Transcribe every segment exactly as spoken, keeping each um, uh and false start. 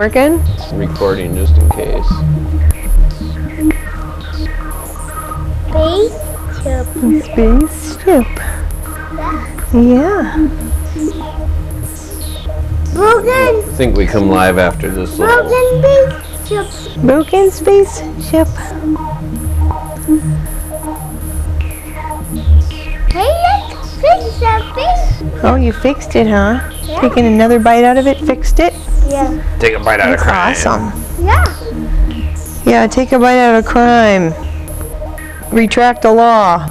Working? Recording just in case. Spaceship. Spaceship. Yeah. Broken. I think we come live after this. Broken little... spaceship. Broken spaceship. Hey, let's fix something. Oh, you fixed it, huh? Yeah. Taking another bite out of it, fixed it? Yeah. Take a bite out That's of crime. Awesome. Yeah. Yeah, take a bite out of crime. Retract the law.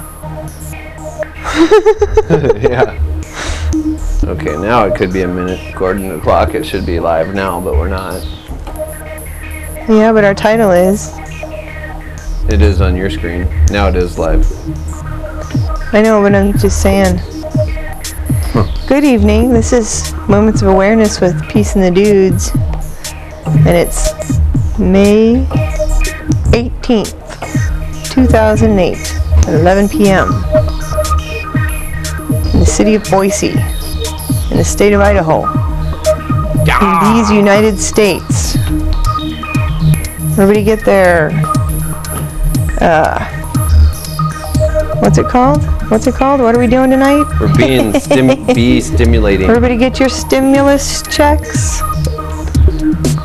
Yeah. Okay, now it could be a minute. According to the clock, it should be live now, but we're not. Yeah, but our title is. It is on your screen. Now it is live. I know, but I'm just saying. Good evening. This is Moments of Awareness with Peace and the Dudes, and it's May eighteenth, two thousand eight, at eleven p m in the city of Boise, in the state of Idaho, in these United States. Everybody get their, uh, what's it called? What's it called? What are we doing tonight? We're being stim be stimulating. Everybody get your stimulus checks.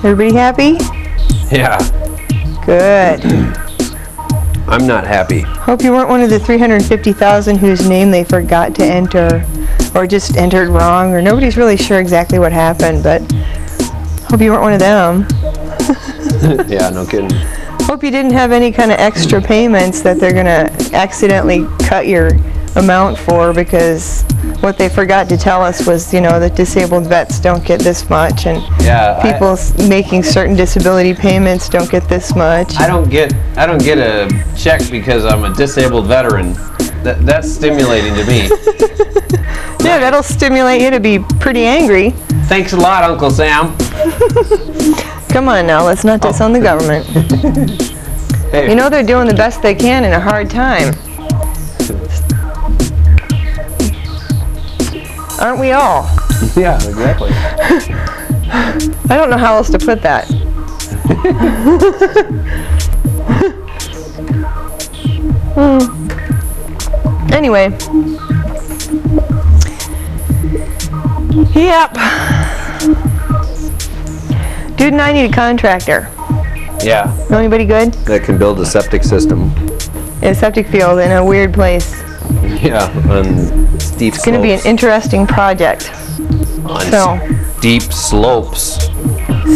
Everybody happy? Yeah. Good. I'm not happy. Hope you weren't one of the three hundred fifty thousand whose name they forgot to enter, or just entered wrong, or nobody's really sure exactly what happened, but hope you weren't one of them. Yeah, no kidding. Hope you didn't have any kind of extra payments that they're going to accidentally cut your amount for, because what they forgot to tell us was, you know, that disabled vets don't get this much, and yeah, people I, making certain disability payments don't get this much. I don't get I don't get a check because I'm a disabled veteran. That, that's stimulating to me. Yeah, that'll stimulate you to be pretty angry. Thanks a lot, Uncle Sam. Come on now, let's not diss on the government. Hey. You know they're doing the best they can in a hard time. Aren't we all? Yeah, exactly. I don't know how else to put that. Anyway. Yep. Dude and I need a contractor. Yeah. Know anybody good? That can build a septic system. A septic field in a weird place. Yeah, on steep slopes. It's going to be an interesting project. On so, deep slopes.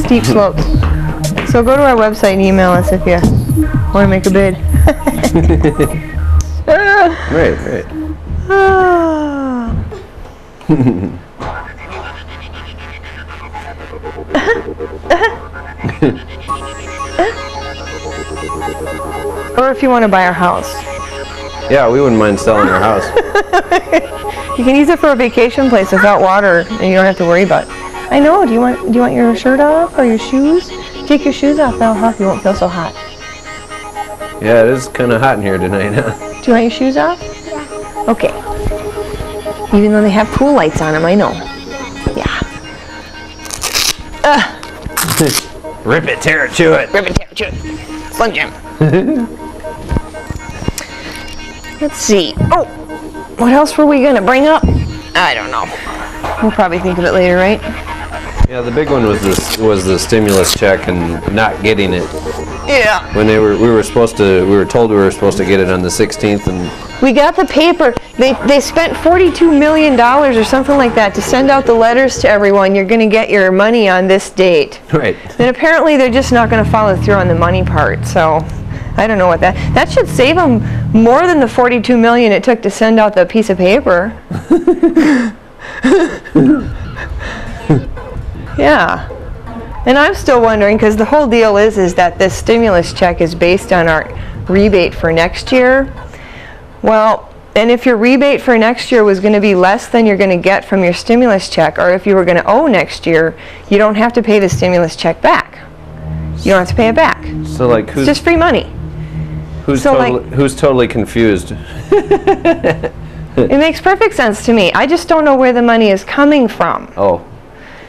Steep slopes. So go to our website and email us if you want to make a bid. Right, right. Or if you want to buy our house. Yeah, we wouldn't mind selling our house. You can use it for a vacation place without water, and you don't have to worry about it. I know. Do you want do you want your shirt off or your shoes? Take your shoes off, that'll help. You won't feel so hot. Yeah, it is kind of hot in here tonight, huh? Do you want your shoes off? Yeah. Okay. Even though they have pool lights on them, I know. Yeah. Uh. Rip it, tear it, chew it. Rip it, tear it, chew it. Slim Jim. Let's see. Oh, what else were we going to bring up? I don't know. We'll probably think of it later, right? Yeah, the big one was this was the stimulus check and not getting it. Yeah. When they were we were supposed to we were told we were supposed to get it on the sixteenth, and we got the paper. They they spent forty-two million dollars or something like that to send out the letters to everyone. You're going to get your money on this date. Right. And apparently they're just not going to follow through on the money part. So I don't know what that, that should save them more than the forty-two million dollars it took to send out the piece of paper. Yeah. And I'm still wondering, because the whole deal is, is that this stimulus check is based on our rebate for next year. Well, and if your rebate for next year was going to be less than you're going to get from your stimulus check, or if you were going to owe next year, you don't have to pay the stimulus check back. You don't have to pay it back. So like who's it's just free money. Who's, so totally, like, who's totally confused? It makes perfect sense to me. I just don't know where the money is coming from. Oh.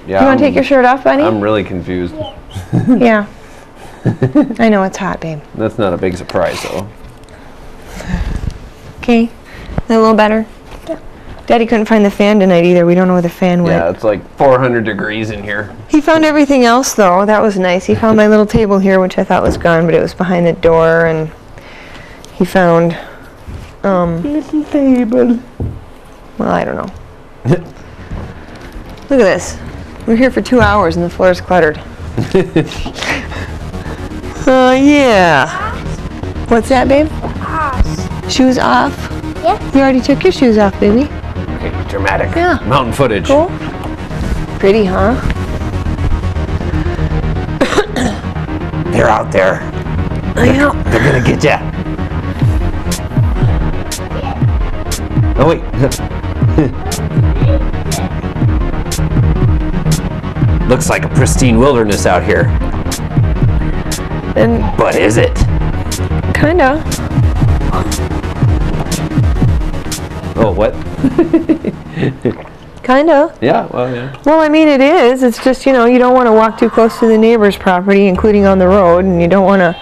Yeah, you want to take your shirt off, Bunny? I'm really confused. Yeah. I know it's hot, babe. That's not a big surprise, though. Okay. A little better? Yeah. Daddy couldn't find the fan tonight either. We don't know where the fan went. Yeah, it's like four hundred degrees in here. He found everything else, though. That was nice. He found my little table here, which I thought was gone, but it was behind the door, and he found... Um, little table. Well, I don't know. Look at this. We're here for two hours and the floor is cluttered. Oh, uh, yeah. What's that, babe? Off. Shoes off? Yeah. You already took your shoes off, baby. Okay, dramatic. Yeah. Mountain footage. Cool. Pretty, huh? They're out there. I know. They're gonna get ya. Oh, wait. Looks like a pristine wilderness out here. And but is it? Kinda. Oh, what? Kinda. Yeah, well, yeah. Well, I mean, it is. It's just, you know, you don't want to walk too close to the neighbor's property, including on the road, and you don't want to...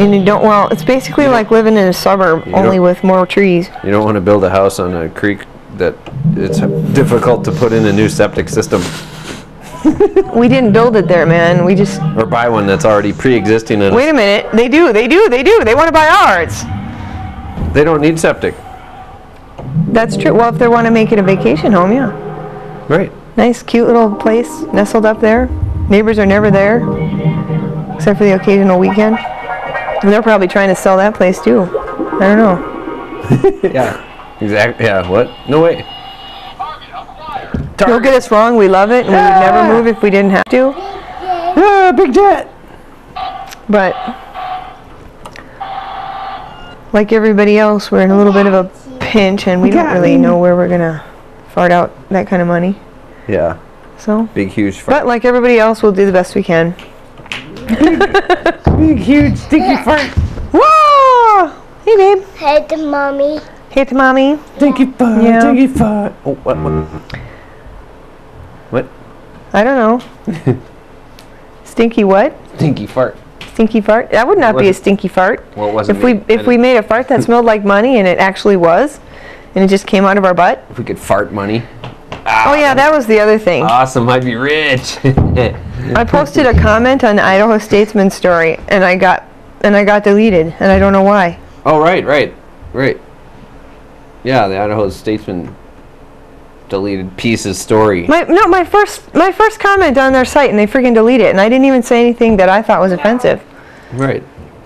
And you don't... Well, it's basically like living in a suburb, only with more trees. You don't want to build a house on a creek that it's difficult to put in a new septic system. We didn't build it there, man. We just... Or buy one that's already pre-existing. Wait a minute. They do. They do. They do. They want to buy ours. They don't need septic. That's true. Well, if they want to make it a vacation home, yeah. Right. Nice, cute little place nestled up there. Neighbors are never there, except for the occasional weekend. And they're probably trying to sell that place, too. I don't know. Yeah. Exactly. Yeah. What? No way. Target. Don't get us wrong. We love it, and yeah, we would never move if we didn't have to. Yeah, big debt. But like everybody else, we're in a little bit of a pinch, and we don't really know where we're gonna fart out that kind of money. Yeah. So. Big huge fart. But like everybody else, we'll do the best we can. Big, big huge stinky fart. Whoa! Hey, babe. Hey, to mommy. Hit mommy. Dinky fart, yeah. Dinky fart. Oh, what, what? What? I don't know. Stinky what? Stinky fart. Stinky fart? That would not be a stinky fart. What was it? If we, if we made a fart that smelled like money, and it actually was, and it just came out of our butt. If we could fart money. Ah, oh, yeah, that was the other thing. Awesome, I'd be rich. I posted a comment on the Idaho Statesman story, and I got, and I got deleted, and I don't know why. Oh, right, right, right. Yeah, the Idaho Statesman deleted Peace's story. My, no, my first my first comment on their site, and they freaking delete it, and I didn't even say anything that I thought was offensive. Right.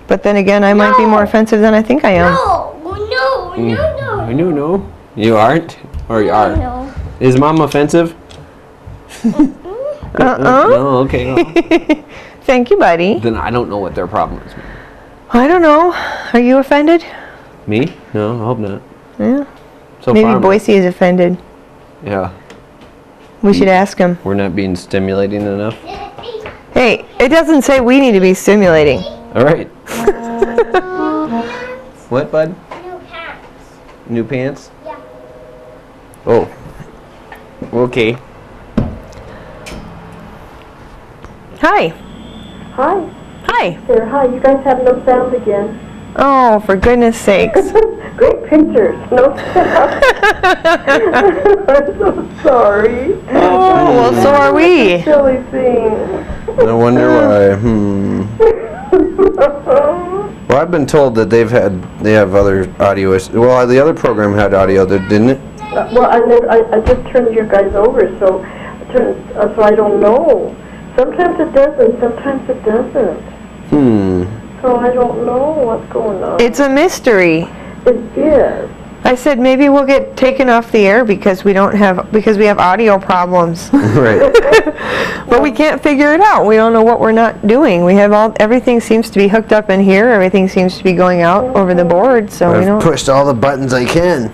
But then again, I no. might be more offensive than I think I am. No, no, no, no. No, no. You aren't? Or you are? No. Is Mom offensive? Uh-uh. Uh-uh. No, okay. No. Thank you, buddy. Then I don't know what their problem is. I don't know. Are you offended? Me? No, I hope not. Yeah. So maybe farmers. Boise is offended. Yeah. We, we should ask him. We're not being stimulating enough. Hey, it doesn't say we need to be stimulating. All right. What, bud? New pants. New pants? Yeah. Oh. Okay. Hi. Hi. Hi. There, hi. You guys have no sound again. Oh, for goodness sakes. Great pictures. No. I'm so sorry. Oh, well, so are we. Silly thing. No wonder why. Hmm. Well, I've been told that they've had, they have other audio issues. Well, the other program had audio, didn't it? Uh, well, I, never, I, I just turned your guys over, so I, turned, uh, so I don't know. Sometimes it doesn't, sometimes it doesn't. Hmm. So I don't know what's going on. It's a mystery. It is. I said maybe we'll get taken off the air because we don't have because we have audio problems. Right. But well, we can't figure it out. We don't know what we're not doing. We have all everything seems to be hooked up in here. Everything seems to be going out mm-hmm. over the board. So I've we don't pushed all the buttons I can.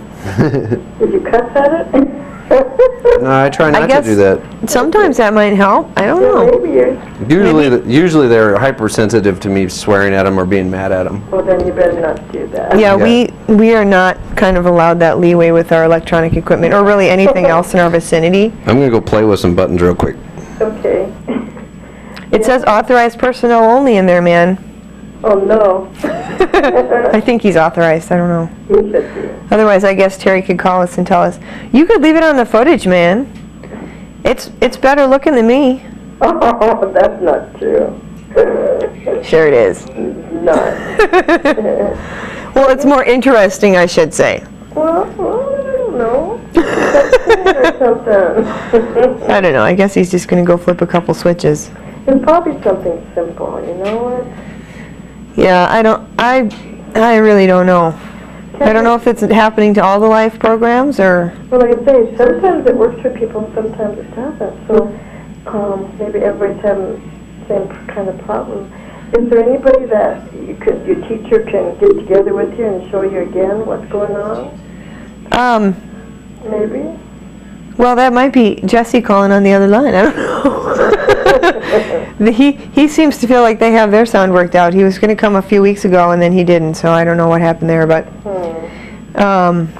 Did you cuss at it? No, I try not I guess to do that. Sometimes that might help. I don't yeah, know. Usually, maybe. usually they're hypersensitive to me swearing at them or being mad at them. Well, then you better not do that. Yeah, yeah, we we are not kind of allowed that leeway with our electronic equipment or really anything else in our vicinity. I'm gonna go play with some buttons real quick. Okay. It yeah. says authorized personnel only in there, man. Oh no. I think he's authorized. I don't know. He should be. Otherwise, I guess Terry could call us and tell us. You could leave it on the footage, man. It's it's better looking than me. Oh, that's not true. Sure it is. Not. Well, it's more interesting, I should say. Well, well I don't know. That's something. I don't know. I guess he's just gonna go flip a couple switches. And probably something simple. You know what? Yeah, I don't, I, I really don't know. I don't know if it's happening to all the life programs or... Well, like I say, sometimes it works for people and sometimes it doesn't. So um, maybe everybody's having the same kind of problem. Is there anybody that you could, your teacher can get together with you and show you again what's going on? Um. Maybe? Well, that might be Jesse calling on the other line. I don't know. the, he, he seems to feel like they have their sound worked out. He was going to come a few weeks ago, and then he didn't, so I don't know what happened there. But um,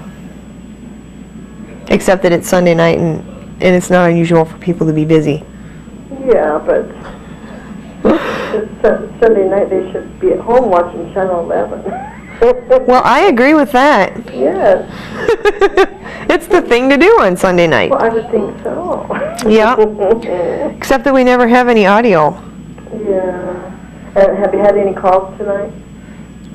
except that it's Sunday night, and, and it's not unusual for people to be busy. Yeah, but it's, uh, Sunday night they should be at home watching Channel eleven. Well, I agree with that. Yes. It's the thing to do on Sunday night. Well, I would think so. Yeah. Except that we never have any audio. Yeah. Uh, have you had any calls tonight?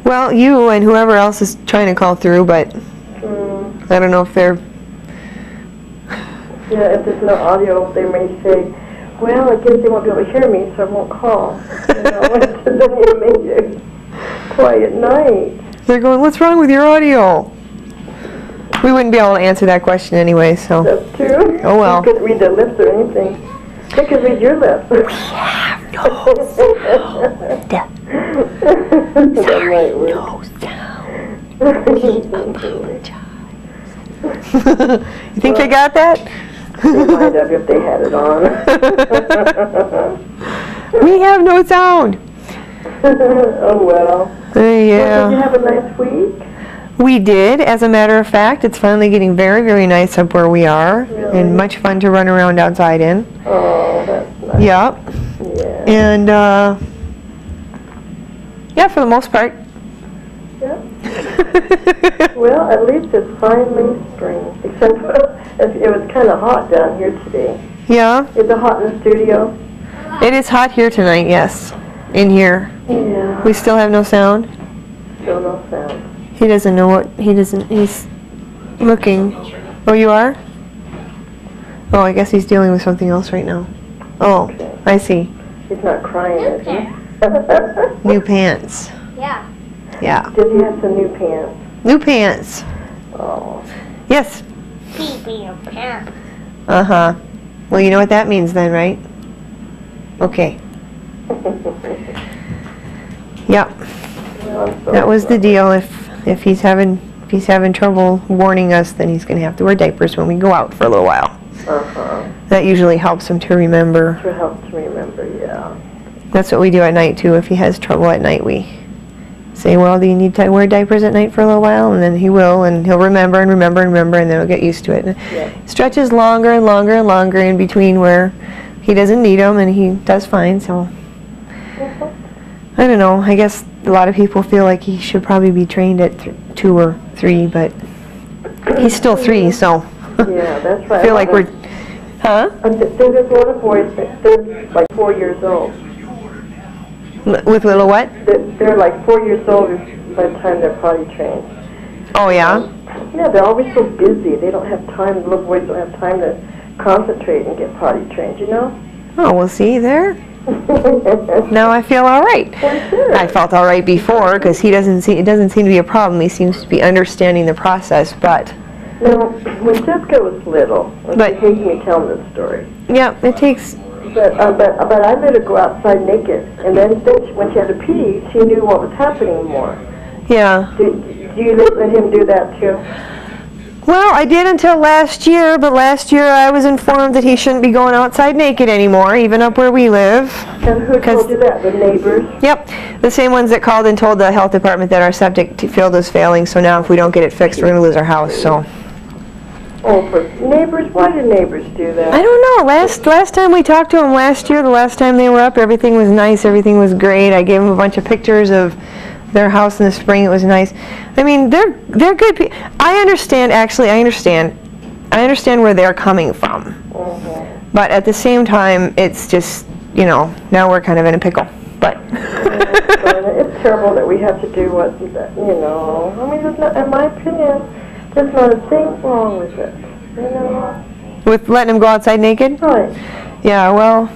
Well, you and whoever else is trying to call through, but mm. I don't know if they're... Yeah, if there's no audio, they may say, well, I guess they won't be able to hear me, so I won't call. You know, then you make it quiet night. They're going, what's wrong with your audio? We wouldn't be able to answer that question anyway, so. That's true. Oh well. You couldn't read their lips or anything. They could read your lips. We have no sound. Sorry, no sound. We apologize. You think well, they got that? They might have if they had it on. We have no sound. Oh well. Uh, yeah. Well, did you have a nice week? We did, as a matter of fact. It's finally getting very, very nice up where we are. Really? And much fun to run around outside in. Oh, that's nice. Yep. Yeah. And, uh, yeah, for the most part. Yeah. Well, at least it's finally spring. Except it was kind of hot down here today. Yeah. Is it hot in the studio? It is hot here tonight, yes. In here. Yeah. We still have no sound? Still no sound. He doesn't know what, he doesn't, he's looking. Oh, you are? Oh, I guess he's dealing with something else right now. Oh, okay. I see. He's not crying, is he? New pants. Yeah. Yeah. Did he have some new pants? New pants. Oh. Yes. Pants. Uh-huh. Well, you know what that means then, right? Okay. Yeah. Well, so that was the deal. If If he's having if he's having trouble warning us, then he's going to have to wear diapers when we go out for a little while. Uh-huh. That usually helps him to remember. To help to remember, yeah. That's what we do at night too. If he has trouble at night, we say, "Well, do you need to wear diapers at night for a little while?" And then he will, and he'll remember and remember and remember, and then he'll get used to it. And yeah. It stretches longer and longer and longer in between where he doesn't need them, and he does fine. So. Uh-huh. I don't know. I guess a lot of people feel like he should probably be trained at th two or three, but he's still three, so. Yeah, that's right. I feel like we're, huh? There's a lot of boys that they're like four years old. L with little what? They're, they're like four years old by the time they're potty trained. Oh yeah. Yeah, they're always so busy. They don't have time. Little boys don't have time to concentrate and get potty trained. You know. Oh, we'll see there. Now I feel all right. Well, sure. I felt all right before because he doesn't see it doesn't seem to be a problem. He seems to be understanding the process, but now when Jessica was little, but she hates me telling this story. Yeah, it takes. But uh, but but I let her go outside naked, and then then when she had to pee, she knew what was happening more. Yeah. Do, do you let him do that too? Well, I did until last year, but last year I was informed that he shouldn't be going outside naked anymore, even up where we live. And who told you that? The neighbors? Yep. The same ones that called and told the health department that our septic field is failing, so now if we don't get it fixed, we're going to lose our house. So. Oh, for neighbors? Why do neighbors do that? I don't know. Last, last time we talked to them last year, the last time they were up, everything was nice, everything was great. I gave them a bunch of pictures of their house in the spring. It was nice. I mean, they're they're good people. I understand, actually, I understand. I understand where they're coming from. Mm-hmm. But at the same time, it's just, you know, now we're kind of in a pickle. But it's terrible that we have to do what, you know. I mean, it's not, in my opinion, there's not a thing wrong with it, you know. With letting them go outside naked? Right. Yeah, well,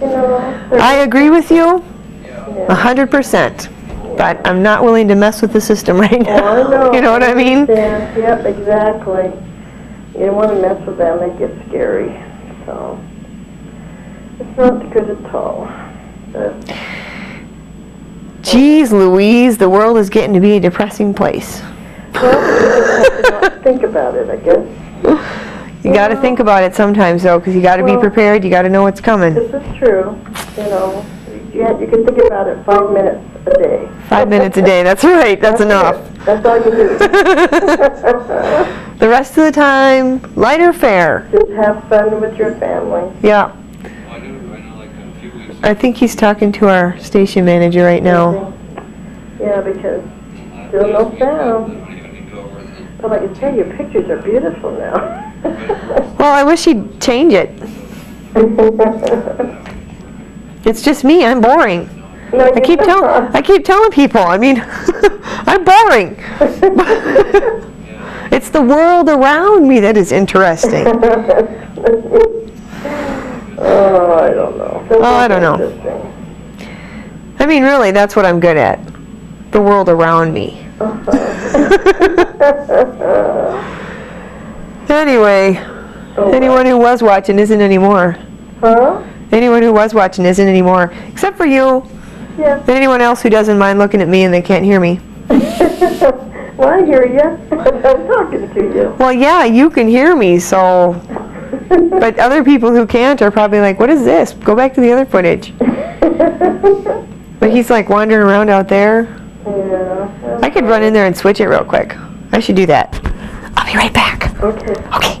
you know, I agree with you one hundred percent. But I'm not willing to mess with the system right now. Oh, I know. You know what I mean? Yeah, yep, exactly. You don't want to mess with them. They get scary. So it's not good at all. But, Jeez Louise, the world is getting to be a depressing place. Well, you just have to not think about it, I guess. You, you got to think about it sometimes, though, because you got to well, be prepared. You got to know what's coming. This is true. You know, you, have, you can think about it five minutes. A day. Five minutes a day, that's right, that's, that's enough. It. That's all you do. The rest of the time, light or fair. Just have fun with your family. Yeah. I think he's talking to our station manager right now. Yeah, because still no sound. But I can tell your pictures are beautiful now. Well, I wish he'd change it. It's just me, I'm boring. No, I keep telling I keep telling people, I mean, I'm boring. It's the world around me that is interesting. Oh, I don't know. That's oh, I don't know. I mean, really, that's what I'm good at. The world around me. Anyway, oh, anyone wow. who was watching isn't anymore. Huh? Anyone who was watching isn't anymore, except for you. Yeah. But anyone else who doesn't mind looking at me and they can't hear me. Well, I hear you. I'm talking to you. Well, yeah, you can hear me, so. But other people who can't are probably like, what is this? Go back to the other footage. But he's like wandering around out there. Yeah. I could run in there and switch it real quick. I should do that. I'll be right back. Okay. Okay.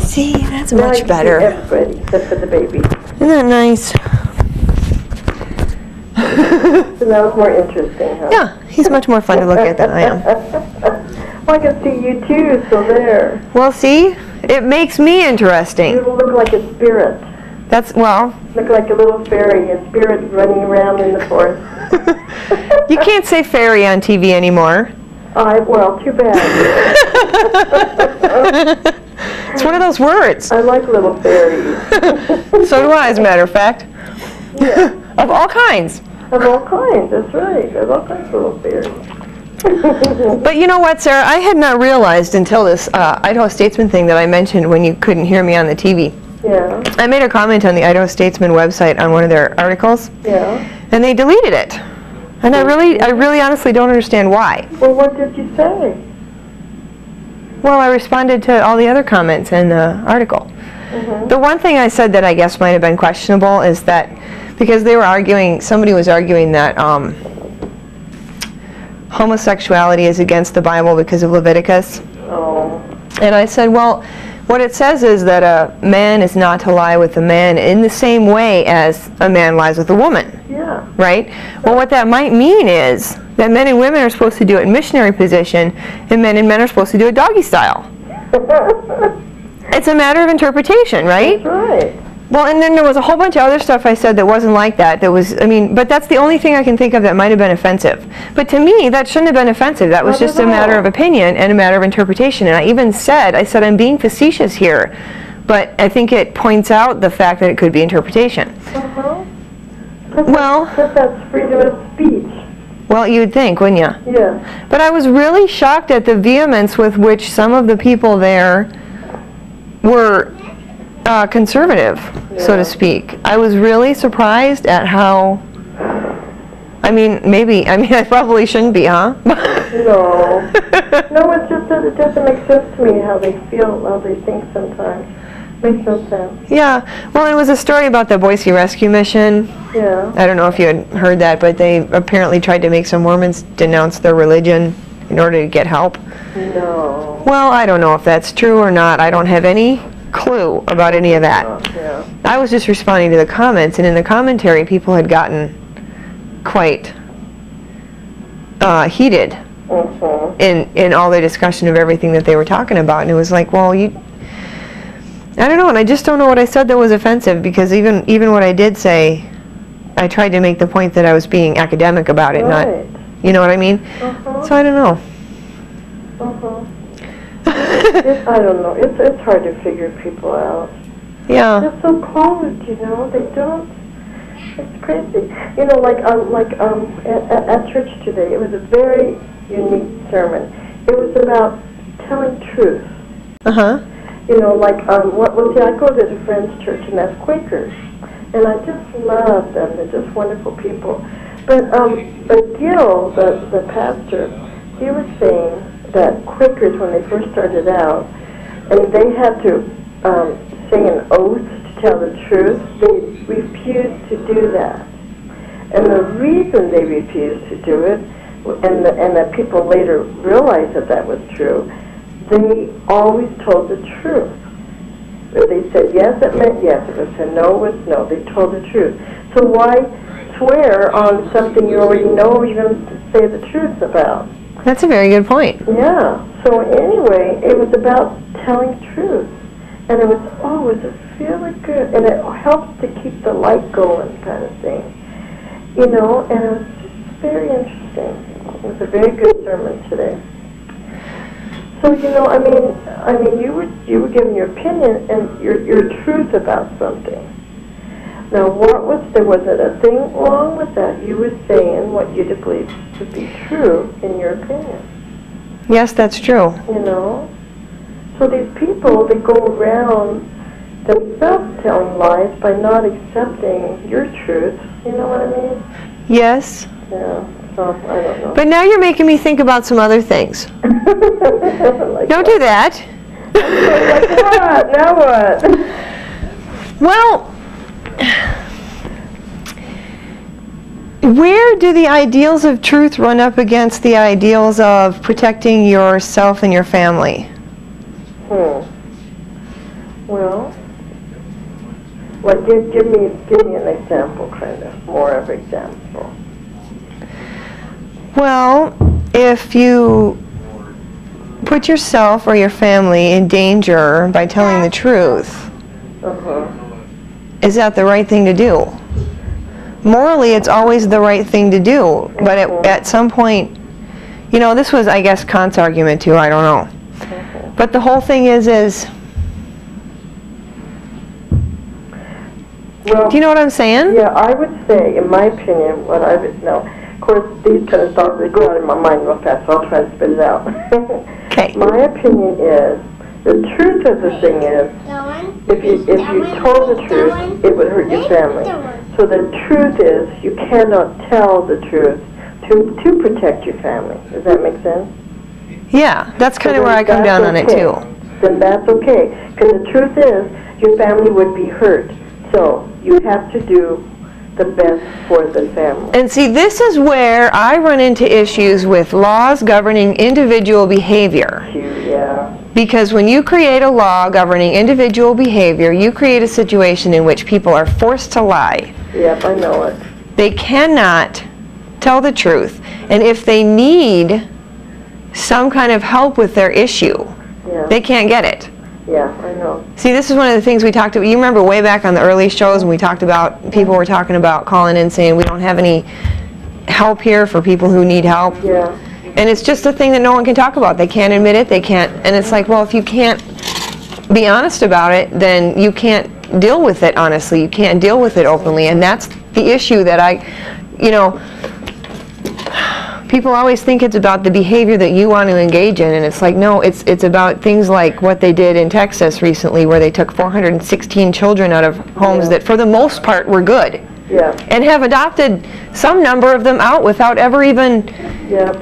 See, that's now much better. Everybody except for the baby. Isn't that nice? So now it's more interesting, huh? Yeah, he's much more fun to look at than I am. Well, I can see you too, so there. Well, see, it makes me interesting. You look like a spirit. That's, well. Look like a little fairy, a spirit running around in the forest. You can't say fairy on T V anymore. I, well, too bad. It's one of those words. I like little fairies. So do I, as a matter of fact. Yeah. Of all kinds. Of all kinds, that's right. Of all kinds of little fairies. But you know what, Sarah? I had not realized until this uh, Idaho Statesman thing that I mentioned when you couldn't hear me on the T V. Yeah. I made a comment on the Idaho Statesman website on one of their articles. Yeah. And they deleted it. And I really, I really honestly don't understand why. Well, what did you say? Well, I responded to all the other comments in the article. Mm-hmm. The one thing I said that I guess might have been questionable is that because they were arguing, somebody was arguing that um, homosexuality is against the Bible because of Leviticus. Oh. And I said, well, what it says is that a man is not to lie with a man in the same way as a man lies with a woman. Yeah. Right? Well, what that might mean is that men and women are supposed to do it in missionary position, and men and men are supposed to do it doggy style. It's a matter of interpretation, right? That's right. Well, and then there was a whole bunch of other stuff I said that wasn't like that. That was, I mean, but that's the only thing I can think of that might have been offensive. But to me, that shouldn't have been offensive. That was Not just a matter of opinion and a matter of interpretation. And I even said, I said, I'm being facetious here, but I think it points out the fact that it could be interpretation. Uh-huh. Well, but that's freedom of speech. Well, you'd think, wouldn't you? Yeah. But I was really shocked at the vehemence with which some of the people there were uh, conservative, yeah. so to speak. I was really surprised at how, I mean, maybe, I mean, I probably shouldn't be, huh? No. No, it's just that it doesn't make sense to me how they feel, how they think sometimes. Makes no sense. Yeah. Well, it was a story about the Boise Rescue Mission. Yeah. I don't know if you had heard that, but they apparently tried to make some Mormons denounce their religion in order to get help. No. Well, I don't know if that's true or not. I don't have any clue about any of that. Oh, yeah. I was just responding to the comments, and in the commentary, people had gotten quite uh, heated mm-hmm. in, in all their discussion of everything that they were talking about. And it was like, well, you... I don't know, and I just don't know what I said that was offensive, because even even what I did say, I tried to make the point that I was being academic about it, right. not, you know what I mean? Uh-huh. So I don't know. Uh-huh. It's, I don't know. It's it's hard to figure people out. Yeah. They're so cold, you know. They don't. It's crazy. You know, like um, like um, at, at church today, it was a very unique sermon. It was about telling truth. Uh huh. You know, like, um, what, well, see, I go to the Friends Church, and that's Quakers, and I just love them. They're just wonderful people. But, um, but Gil, the, the pastor, he was saying that Quakers, when they first started out, and they had to um, sing an oath to tell the truth, they refused to do that. And the reason they refused to do it, and, the, and that people later realized that that was true, they always told the truth. If they said yes, it meant yes. If it said no, it was no. They told the truth. So why swear on something you already know you're going to say the truth about? That's a very good point. Yeah. So anyway, it was about telling truth. And it was always oh, really good. And it helps to keep the light going kind of thing. You know, and it was just very interesting. It was a very good sermon today. So you know, I mean, I mean, you were you were giving your opinion and your your truth about something. Now, what was there wasn't a thing wrong with that. You were saying what you believed to be true in your opinion. Yes, that's true. You know, so these people they go around themselves telling lies by not accepting your truth. You know what I mean? Yes. Yeah. So, I don't know. But now you're making me think about some other things. Like don't what? Do that. Like what? Now what? Well, where do the ideals of truth run up against the ideals of protecting yourself and your family? Hmm. Well, well, give give me give me an example, kind of more of an example. Well, if you put yourself or your family in danger by telling the truth, uh-huh. is that the right thing to do? Morally, it's always the right thing to do, but at, at some point, you know, this was, I guess, Kant's argument too, I don't know. Uh-huh. But the whole thing is, is, well, do you know what I'm saying? Yeah, I would say, in my opinion, what I would know, of course, these kind of thoughts, they go out of my mind real fast, so I'll try to spit it out. Okay. My opinion is, the truth of the thing is, if you, if you told the truth, it would hurt your family. So the truth is, you cannot tell the truth to, to protect your family. Does that make sense? Yeah, that's kind so of where I come down okay. on it, too. Then that's okay, because the truth is, your family would be hurt. So you have to do the best for the family. And see, this is where I run into issues with laws governing individual behavior. Yeah. Because when you create a law governing individual behavior, you create a situation in which people are forced to lie. Yep, I know it. They cannot tell the truth. And if they need some kind of help with their issue, yeah. they can't get it. Yeah, I know. See, this is one of the things we talked about. You remember way back on the early shows when we talked about, people were talking about calling in saying we don't have any help here for people who need help. Yeah. And it's just a thing that no one can talk about. They can't admit it, they can't, and it's like, well, if you can't be honest about it, then you can't deal with it honestly. You can't deal with it openly, and that's the issue that I, you know, people always think it's about the behavior that you want to engage in, and it's like, no, it's it's about things like what they did in Texas recently, where they took four hundred sixteen children out of homes yeah. that for the most part were good. Yeah. And have adopted some number of them out without ever even... Yeah.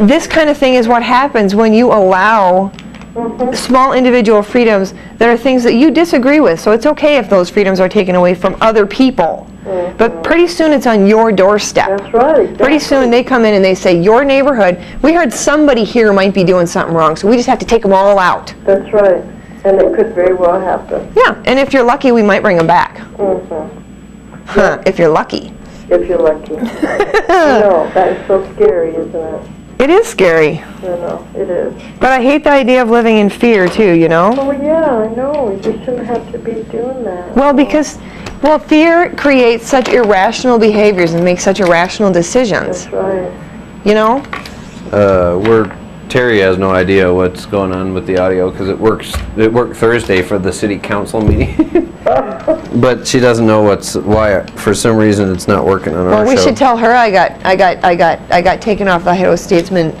This kind of thing is what happens when you allow mm-hmm. small individual freedoms that are things that you disagree with. So it's okay if those freedoms are taken away from other people. Mm-hmm. But pretty soon it's on your doorstep. That's right. That's pretty soon they come in and they say, your neighborhood, we heard somebody here might be doing something wrong, so we just have to take them all out. That's right. And it could very well happen. Yeah. And if you're lucky, we might bring them back. Mm-hmm. Huh, if you're lucky. If you're lucky. No, that is so scary, isn't it? It is scary. I know, it is. But I hate the idea of living in fear, too, you know? Oh, yeah, I know. You shouldn't have to be doing that. Well, because, well, fear creates such irrational behaviors and makes such irrational decisions. That's right. You know? Uh, we're, Terry has no idea what's going on with the audio, because it works, it worked Thursday for the city council meeting. But she doesn't know what's why. For some reason, it's not working on well, our show. Well, we should tell her I got, I got, I got, I got taken off the Idaho Statesman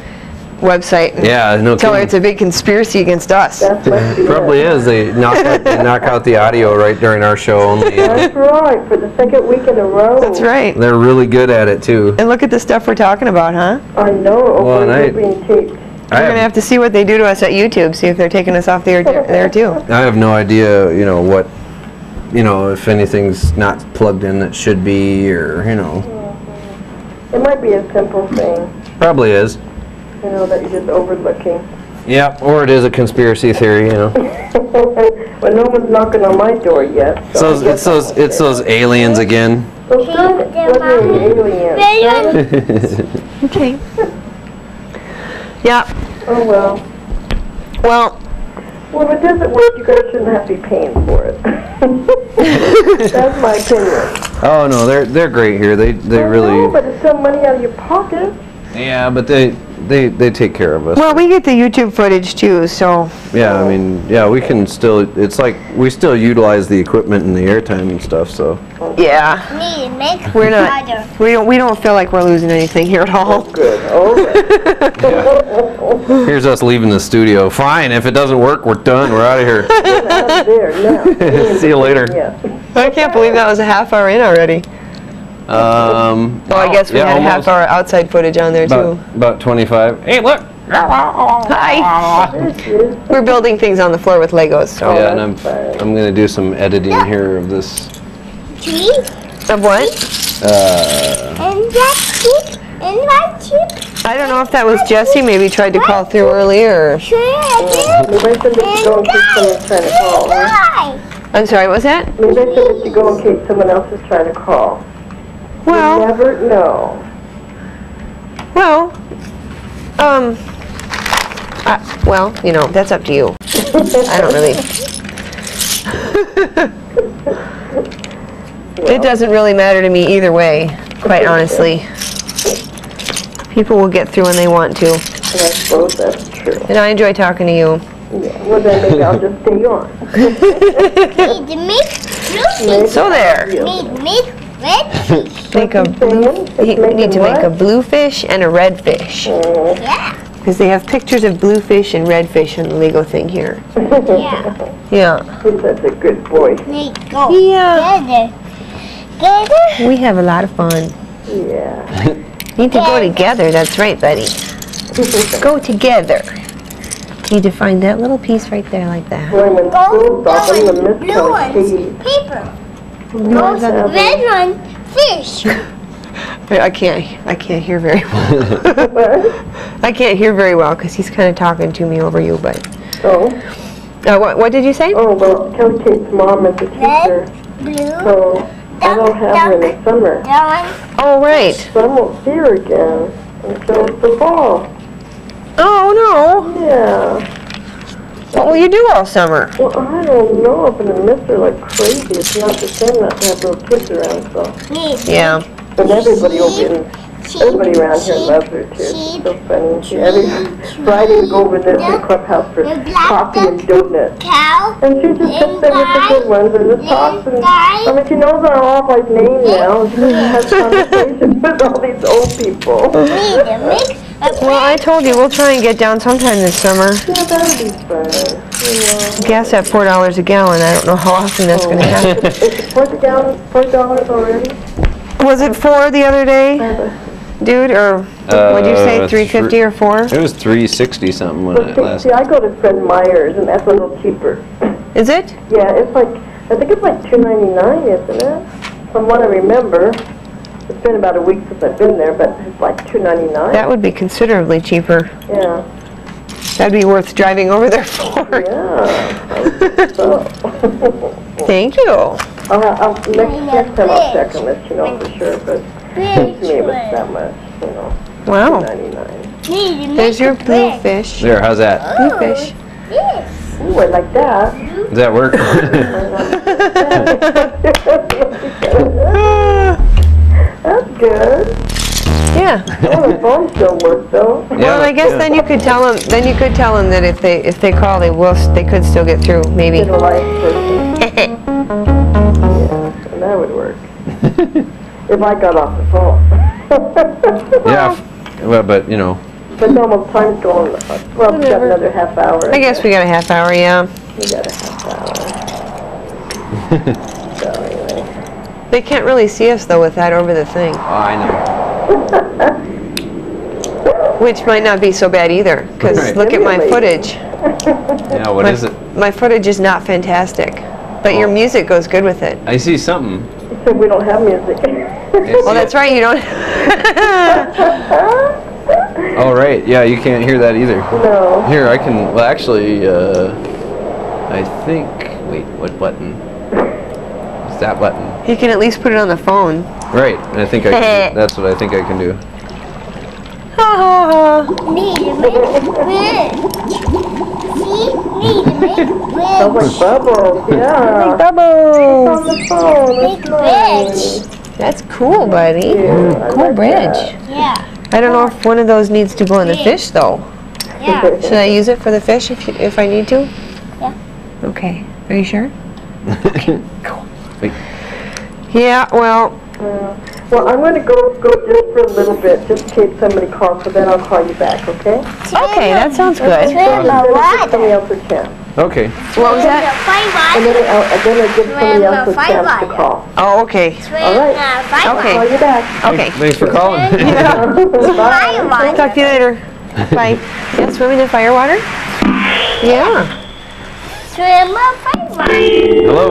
website. And yeah, no tell kidding. Her it's a big conspiracy against us. That's it probably is. They knock out, they knock out the audio right during our show only. That's right, for the second week in a row. That's right. They're really good at it too. And look at the stuff we're talking about, huh? I know. Well, I, being taped. We're going to have to see what they do to us at YouTube. See if they're taking us off there there too. I have no idea. You know what. You know, if anything's not plugged in that should be, or, you know. It might be a simple thing. Probably is. You know, that you're just overlooking. Yeah, or it is a conspiracy theory, you know. Well, no one's knocking on my door yet. So, so it's, those, it's those aliens again. Those aliens. Okay. Yeah. Oh, well. Well. Well, if it doesn't work, you guys shouldn't have to be paying for it. That's my opinion. Oh no, they're they're great here. They they I really. Know, but it's still money out of your pocket. Yeah, but they they they take care of us. Well, we get the YouTube footage too, so. Yeah, I mean, yeah, we can still. It's like we still utilize the equipment and the airtime and stuff. So. Yeah. Me make we're not. Harder. We don't. We don't feel like we're losing anything here at all. Oh, good. Oh. Yeah. Here's us leaving the studio. Fine, if it doesn't work, we're done. We're out of here. See you later. I can't believe that was a half hour in already. Um, well, I guess we yeah, had a half hour outside footage on there, about, too. About twenty-five. Hey, look. Hi. We're building things on the floor with Legos. So. Yeah, and I'm, I'm going to do some editing yeah. here of this. Cheap. Of what? Uh, and that cheap. And that cheap. I don't know if that was Jesse maybe tried to call through earlier. I'm sorry, what was that? Maybe I should let you go in case someone else is trying to call. Well. You never know. Well, um, I, well, you know, that's up to you. I don't really. Well. It doesn't really matter to me either way, quite honestly. People will get through when they want to. And I suppose that's true. And I enjoy talking to you. Yeah, well then maybe I'll just stay on. So there. Make a blue, you need to make a blue fish and a red fish. Yeah. Because they have pictures of blue fish and red fish in the Lego thing here. Yeah. Yeah. That's a good boy. Yeah. We have a lot of fun. Yeah. Need to go together, that's right, buddy. Go together. Need to find that little piece right there like that. Go, go, go blue ones, paper. Blue red one, fish. I can't, I can't hear very well. I can't hear very well because he's kind of talking to me over you, but. Oh. Uh, what, what did you say? Oh, well, tell Kate's mom is a teacher. Red, blue. So. I don't have her in the summer. Oh, right. So I won't see her again until the fall. Oh, no. Yeah. What will you do all summer? Well, I don't know. I'm going to miss her like crazy. It's not the same not to have those kids around, so. Yeah. And everybody will be in She, Everybody around she, here loves her too. She, it's so funny. She, every she, Friday we go over to the clubhouse for coffee and donuts. Cow, and she just sits there with the good ones and just talks. And, I mean, she knows our all like name now. She has conversations with all these old people. Well, I told you we'll try and get down sometime this summer. Yeah, that'll be fun. Yeah. Gas at four dollars a gallon. I don't know how often that's oh. going to happen. Is it four dollars? Four dollars already? Was it four the other day? Dude, or uh, what did you say, three fifty or four? It was three sixty something when well, I see, last. See, I go to Fred Meyer's, and that's a little cheaper. Is it? Yeah, it's like I think it's like two ninety-nine, isn't it? From what I remember, it's been about a week since I've been there, but it's like two ninety-nine. That would be considerably cheaper. Yeah. That'd be worth driving over there for. Yeah. I think so. Thank you. I'll, I'll, next next time I'll check and let you know for sure, but. It was that much, you know, wow. There's your blue fish. There, how's that? Oh, blue fish. Yes. Ooh, I like that. Does that work? That's good. Yeah. Oh, the phones don't work though. Yeah, well, I guess yeah. then you could tell them. Then you could tell them that if they if they call, they will. They could still get through, maybe. Get a live person. Yeah, and that would work. If I got off the phone. Yeah, well, but you know. But almost time's going. Well, we got another half hour. I guess we got a half hour, yeah. We got a half hour. So anyway. They can't really see us though with that over the thing. Oh, I know. Which might not be so bad either, because right. look at my footage. Yeah, what my, is it? My footage is not fantastic, but oh. your music goes good with it. I see something. Except we don't have music. Well, that's right, you don't. Oh, right, yeah, you can't hear that either. No. Here, I can, well, actually, uh, I think, wait, what button? It's that button. You can at least put it on the phone. Right, and I think I can, that's what I think I can do. Sounds like bubbles, yeah. Like bubbles. It's on the phone, that's nice. That's cool, buddy. Yeah, cool like bridge. That. Yeah. I don't know if one of those needs to go in the fish, though. Yeah. Should I use it for the fish if you, if I need to? Yeah. Okay. Are you sure? Okay. Cool. Wait. Yeah. Well. Yeah. Well, I'm going to go go just for a little bit, just in case somebody calls. So then I'll call you back. Okay. Okay. That sounds good. Somebody else a chance. Okay. What was that? And then I'll then I'll give somebody else a chance to call. Oh, okay. All right. Okay. I'll call you back. Okay. Thanks for calling. Yeah. Bye. Talk to you later. Bye. Yeah, swimming in fire water? Yeah. Swim in fire water. Hello.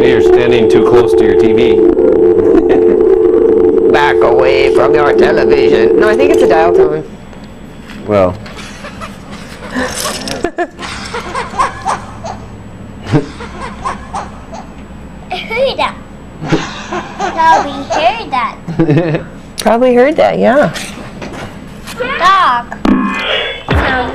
Hey, you're standing too close to your T V. Back away from your television. No, I think it's a dial tone. Well. Heard that. Probably heard that. Probably heard that, yeah. Dog.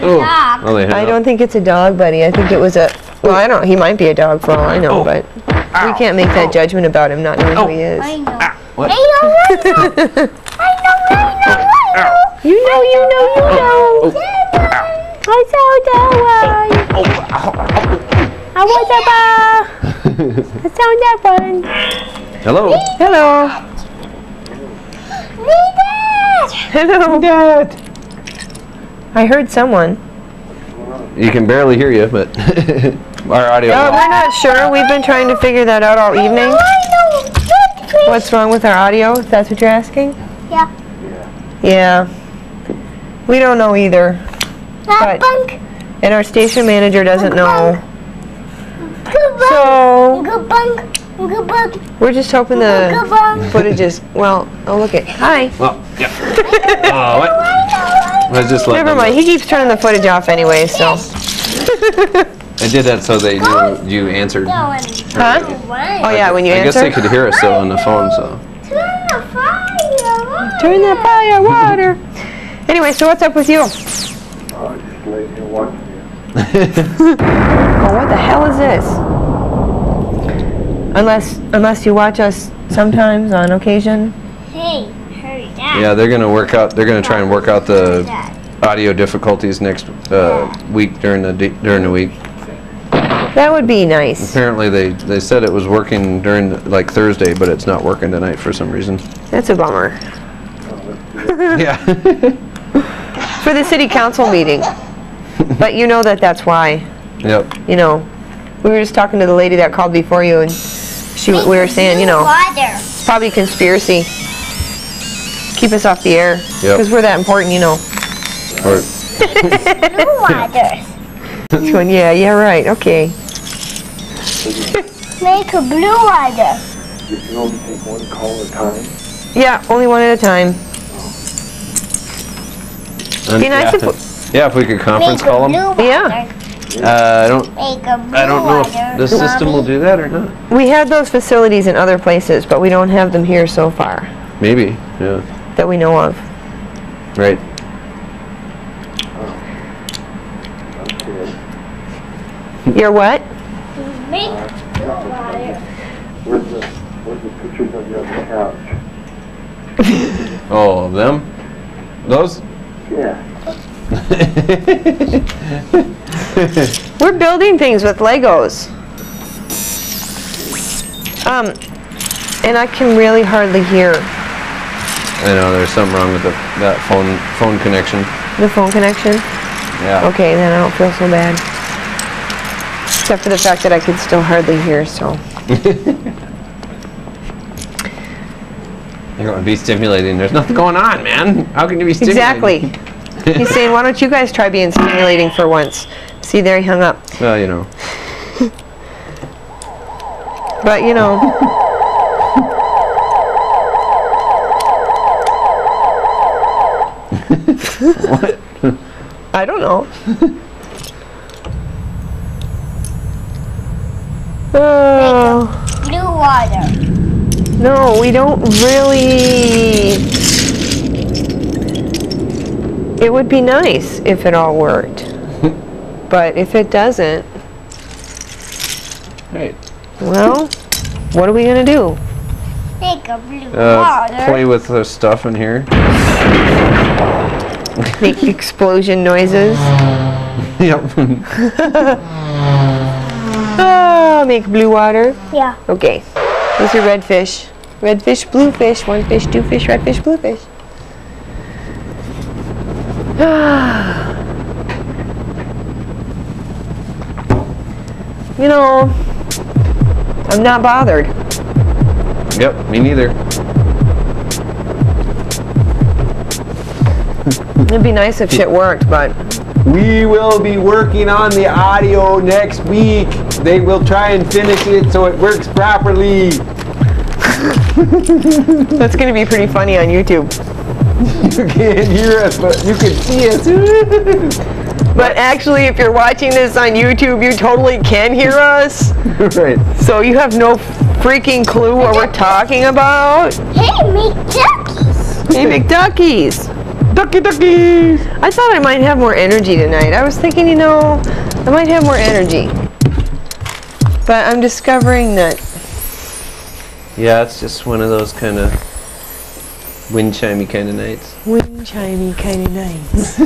Oh, dog. Oh, I don't think it's a dog, buddy. I think it was a. Well, I don't. He might be a dog for all I know, oh. but Ow. we can't make that judgment about him not knowing oh. who he is. I know. Ah, what? I know. I know. I know. I know. I know. You know. You know. You know. Oh. Oh. I saw that one. Oh. I was a ball. I found that one. Hello. Hello. Me Dad. Hello, Dad. I heard someone. You can barely hear you, but our audio. No, we're not sure. We've been trying to figure that out all I evening. Know, I know. What's wrong with our audio? If that's what you're asking. Yeah. Yeah. Yeah. We don't know either. That but bunk. And our station manager doesn't know. So we're just hoping the footage is well. Oh look it. Hi. Well, yeah. uh, what? Let's just let Never mind. He keeps turning the footage off anyway. So. I did that so they knew you answered. Huh? Oh yeah, when you I answered. I guess they could hear us though on the phone. So. Turn the fire water. Turn the fire water. Anyway, so what's up with you? Oh, I just laid here watching you. Oh, what the hell is this? Unless, unless you watch us sometimes on occasion. Hey, hurry down. Yeah, they're gonna work out. They're gonna try and work out the audio difficulties next uh, week during the during the week. That would be nice. Apparently they, they said it was working during, the, like, Thursday, but it's not working tonight for some reason. That's a bummer. Yeah. For the city council meeting. But you know that that's why. Yep. You know, we were just talking to the lady that called before you, and she we were saying, you know, it's probably conspiracy. Keep us off the air. Yep. Because we're that important, you know. Right. Blue going, yeah, yeah, right, okay. Make a blue rider. You can only take one call at a time? Yeah, only one at a time. And be nice yeah, if yeah, if we could conference make call them. Yeah. Uh, I don't. Make a blue I don't know if the system will do that or not. We had those facilities in other places, but we don't have them here so far. Maybe, yeah. That we know of. Right. Oh. You're what? Make blue wire. Where's the, where's the pictures of you on the couch? Oh, of them? Those? Yeah. We're building things with Legos. Um, and I can really hardly hear. I know there's something wrong with the, that phone phone connection. The phone connection? Yeah. Okay, then I don't feel so bad. Except for the fact that I can still hardly hear, so. You're going to be stimulating. There's nothing going on, man. How can you be stimulating? Exactly. He's saying, why don't you guys try being stimulating for once? See, there he hung up. Well, you know. But, you know. What? I don't know. Oh. Blue water. No, we don't really. It would be nice if it all worked. But if it doesn't, right. Well, what are we gonna do? Make a blue uh, water. Play with the stuff in here. Make explosion noises. Yep. Oh, make blue water. Yeah. Okay. These are red fish. Red fish, blue fish, one fish, two fish, red fish, blue fish. You know, I'm not bothered. Yep, me neither. It'd be nice if shit worked, but... We will be working on the audio next week. They will try and finish it so it works properly. That's going to be pretty funny on YouTube. You can't hear us, but you can see us. But actually, if you're watching this on YouTube, you totally can hear us. Right. So you have no freaking clue what we're talking about. Hey, McDuckies. Hey, McDuckies. Ducky ducky! I thought I might have more energy tonight. I was thinking, you know, I might have more energy. But I'm discovering that... Yeah, it's just one of those kind of wind-chimey kind of nights. Wind-chimey kind of nights.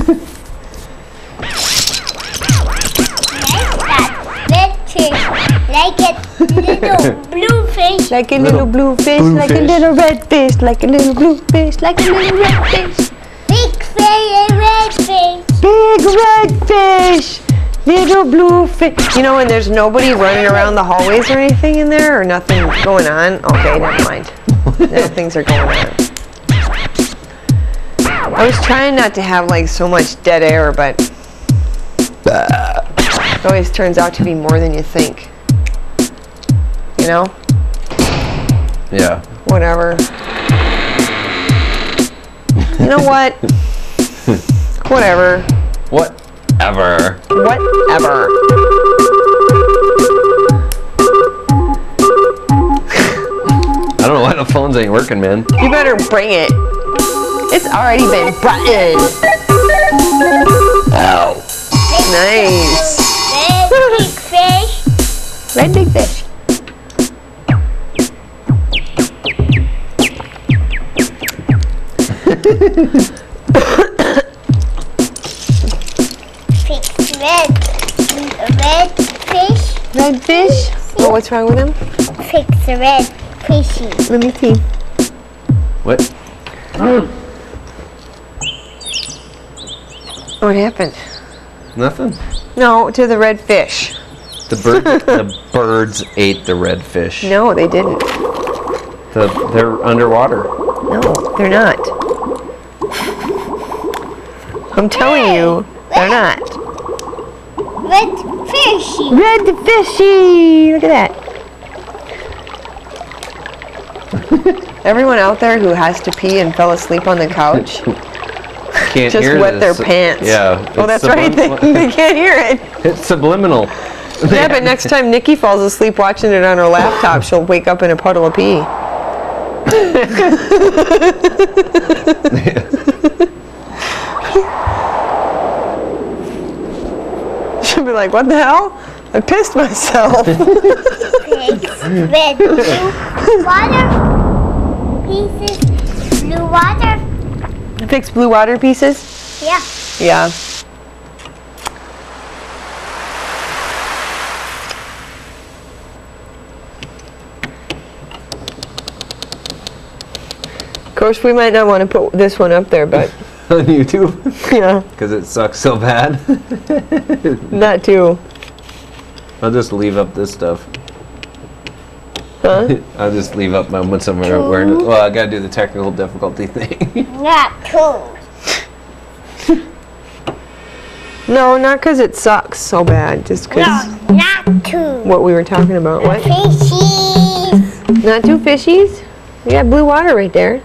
Like a little blue fish. Like a little blue fish, like a little red fish, like a little blue fish, like a little red fish. Big red fish. Big red fish. Little blue fish. You know, and there's nobody running around the hallways or anything in there, or nothing going on. Okay, never mind. No, things are going on. I was trying not to have like so much dead air, but it always turns out to be more than you think. You know? Yeah. Whatever. You know what? Whatever. Whatever. Whatever. I don't know why the phones ain't working, man. You better bring it. It's already been brought in. Ow. Nice. Red big fish. Red big fish. Fish, red, red fish. Red fish? Oh, what's wrong with him? Fix the red fishy. Let me see. What? Mm. What happened? Nothing. No, to the red fish. The bird. The birds ate the red fish. No, they didn't. The, they're underwater. No, they're not. I'm telling red, you, they're red, not. Red fishy. Red fishy. Look at that. Everyone out there who has to pee and fell asleep on the couch, can't just hear wet this. Their pants. Yeah. Oh, that's right. They, they can't hear it. It's subliminal. Yeah, but next time Nikki falls asleep watching it on her laptop, she'll wake up in a puddle of pee. She'll be like, what the hell? I pissed myself. Red, blue water pieces, blue water. You fix blue water pieces? Yeah. Yeah. Of course, we might not want to put this one up there, but. On YouTube? Yeah. Because it sucks so bad? Not too. I'll just leave up this stuff. Huh? I'll just leave up Moments of Awareness. Well, I gotta do the technical difficulty thing. Not cool. No, not because it sucks so bad. Just because. No, not too. What we were talking about. What? Fishies. Not too fishies. We got blue water right there.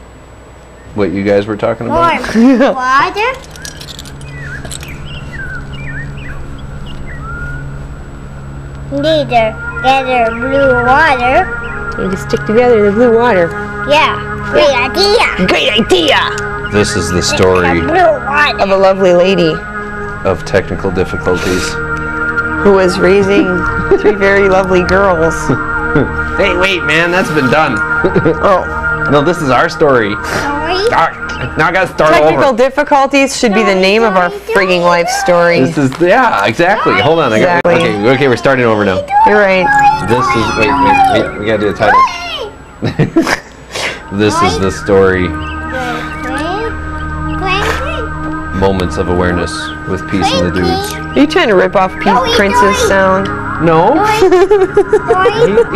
What you guys were talking about? More water. Neither gather blue water. You just stick together the blue water. Yeah, great idea. Great idea. This is the story of a lovely lady of technical difficulties who was raising three very lovely girls. Hey, wait, man, that's been done. Oh, no, this is our story. Sorry. Dark. Now I gotta start technical over. Technical difficulties should sorry, be the name sorry, of our frigging life story. This is yeah, exactly. Hold on, exactly. I gotta, okay, okay, we're starting over now. You're right. This is wait, wait, wait we gotta do the title. This is the story. Moments of Awareness with Peace and the Dudes. Are you trying to rip off Pete Prince's sound? No. he,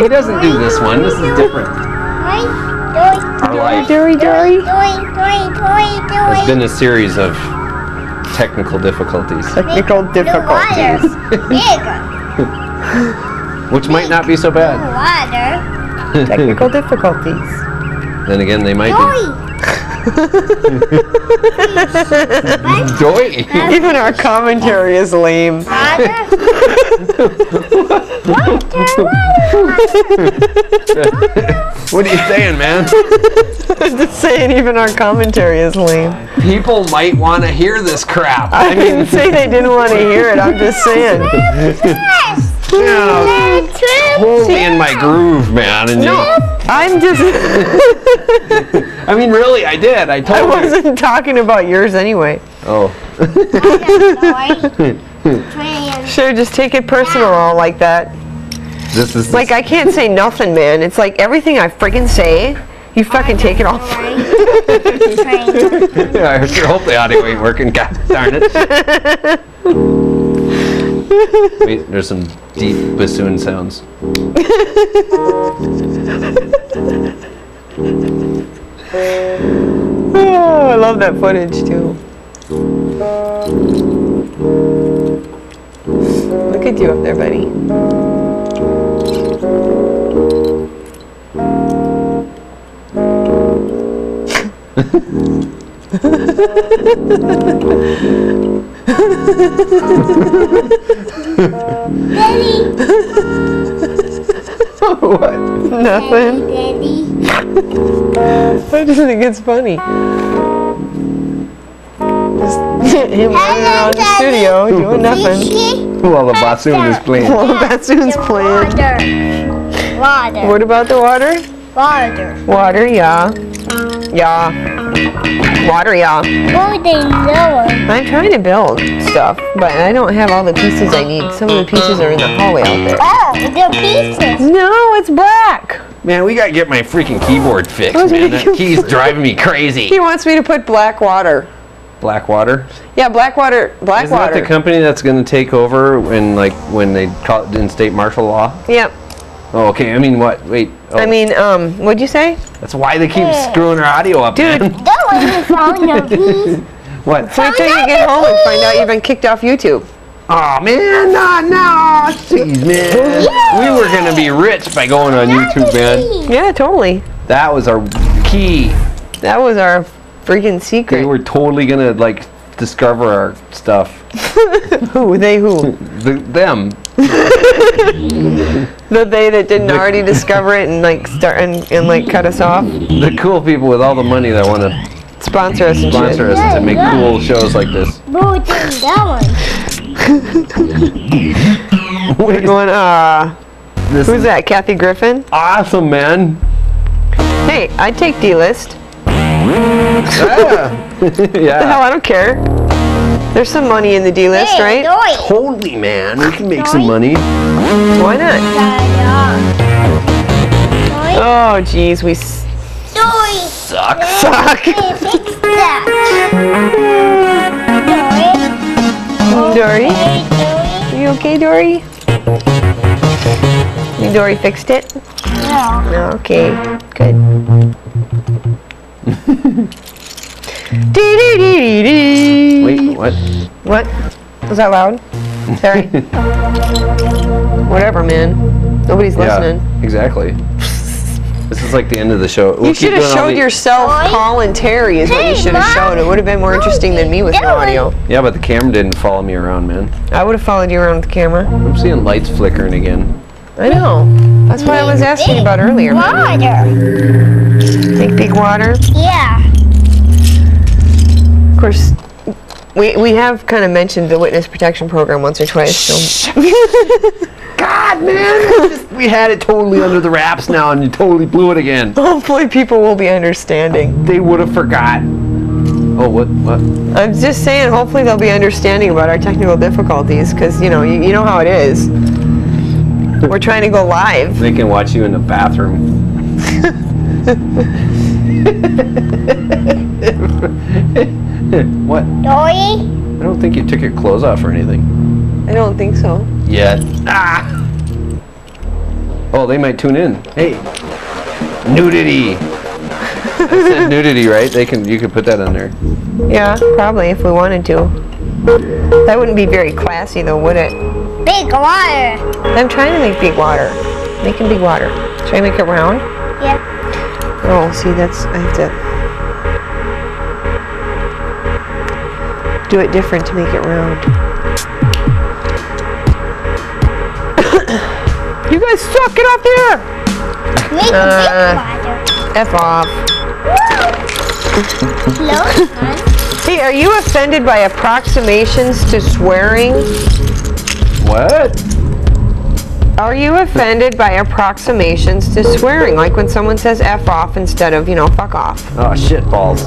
he doesn't do this one. This is different. Dory, dory, dory. It's been a series of technical difficulties. Technical difficulties. Which might not be so bad. Technical difficulties. Then again, they might be. Dory. Even our commentary is lame. What are you saying, man? I'm just saying even our commentary is lame. People might want to hear this crap. I didn't say they didn't want to hear it. I'm just saying. Yeah, hold me in my groove, man. And no, you I'm just... I mean, really, I did. I told you. I wasn't you. talking about yours anyway. Oh. Sure, just take it personal all like that. This is like, I can't say nothing, man. It's like everything I freaking say, you fucking take it off. Yeah, I sure hope the audio ain't working. God darn it. Wait, there's some deep bassoon sounds. Oh, I love that footage, too. Look at you up there, buddy. Daddy. What? Nothing. Daddy. I just think it's funny. Just him running around the studio doing nothing. While the bassoon is playing. While the bassoon's playing. Water. What about the water? Water. Water, yeah. Yeah. water, y'all. How would they know it? I'm trying to build stuff, but I don't have all the pieces I need. Some of the pieces are in the hallway out there. Oh, they're pieces. No, it's black. Man, we gotta get my freaking keyboard fixed, oh, man. That key's driving me crazy. He wants me to put black water. Black water? Yeah, black water. Black Isn't water. Isn't that the company that's gonna take over when, like, when they call it in state martial law? Yep. Oh, okay. I mean, what? Wait. Oh. I mean, um, what'd you say? That's why they keep yeah. screwing our audio up, dude. Man. That wasn't What? Wait till you get home and find out you've been kicked off YouTube. Aw, oh, man, no, no, jeez, man. Yeah. We were gonna be rich by going on Not YouTube, man. Yeah, totally. That was our key. That was our freaking secret. They were totally gonna like discover our stuff. Who? They who? the, them. The they that didn't the, already discover it and like start and, and like cut us off. The cool people with all the money that want to sponsor us and sponsor shit. us yeah, and make yeah. cool shows like this. But that one. We're going. Uh, this who's that? Kathy Griffin. Awesome, man. Hey, I'd take D-list. Yeah. yeah. What the hell? I don't care. There's some money in the D-list, hey, right? Doy. Holy man, we can make doy. some money. Why not? Doy. Oh, jeez, we s doy. suck. Doy. Suck. Dory? Dory? You okay, Dory? Dory fixed it? No. Okay, good. Dee-dee-dee-dee-dee. Wait, what? What? Was that loud? Sorry. Whatever, man. Nobody's listening. Yeah, exactly. This is like the end of the show. We'll you should have showed yourself Colin Terry is hey, what you should have showed. It would have been more interesting than me with no audio. Yeah, but the camera didn't follow me around, man. I would have followed you around with the camera. I'm seeing lights flickering again. I know. That's what I was asking about earlier. Water. Big, big water? Yeah. Of course, we we have kind of mentioned the witness protection program once or twice. So. God, man, we had it totally under the wraps now, and you totally blew it again. Hopefully, people will be understanding. They would have forgot. Oh, what? What? I'm just saying. Hopefully, they'll be understanding about our technical difficulties, because you know you, you know how it is. We're trying to go live. They can watch you in the bathroom. What? Dory? I don't think you took your clothes off or anything. I don't think so. Yet. Ah! Oh, they might tune in. Hey. Nudity. I said nudity, right? They can. You could put that on there. Yeah, probably if we wanted to. That wouldn't be very classy though, would it? Big water. I'm trying to make big water. Making big water. Should I make it round? Yeah. Oh, see, that's, I have to do it different to make it round. You guys suck! Get off there! Make uh, big water. F off. Hello? Hey, are you offended by approximations to swearing? What? Are you offended by approximations to swearing? Like when someone says F off instead of, you know, fuck off. Oh, shit balls.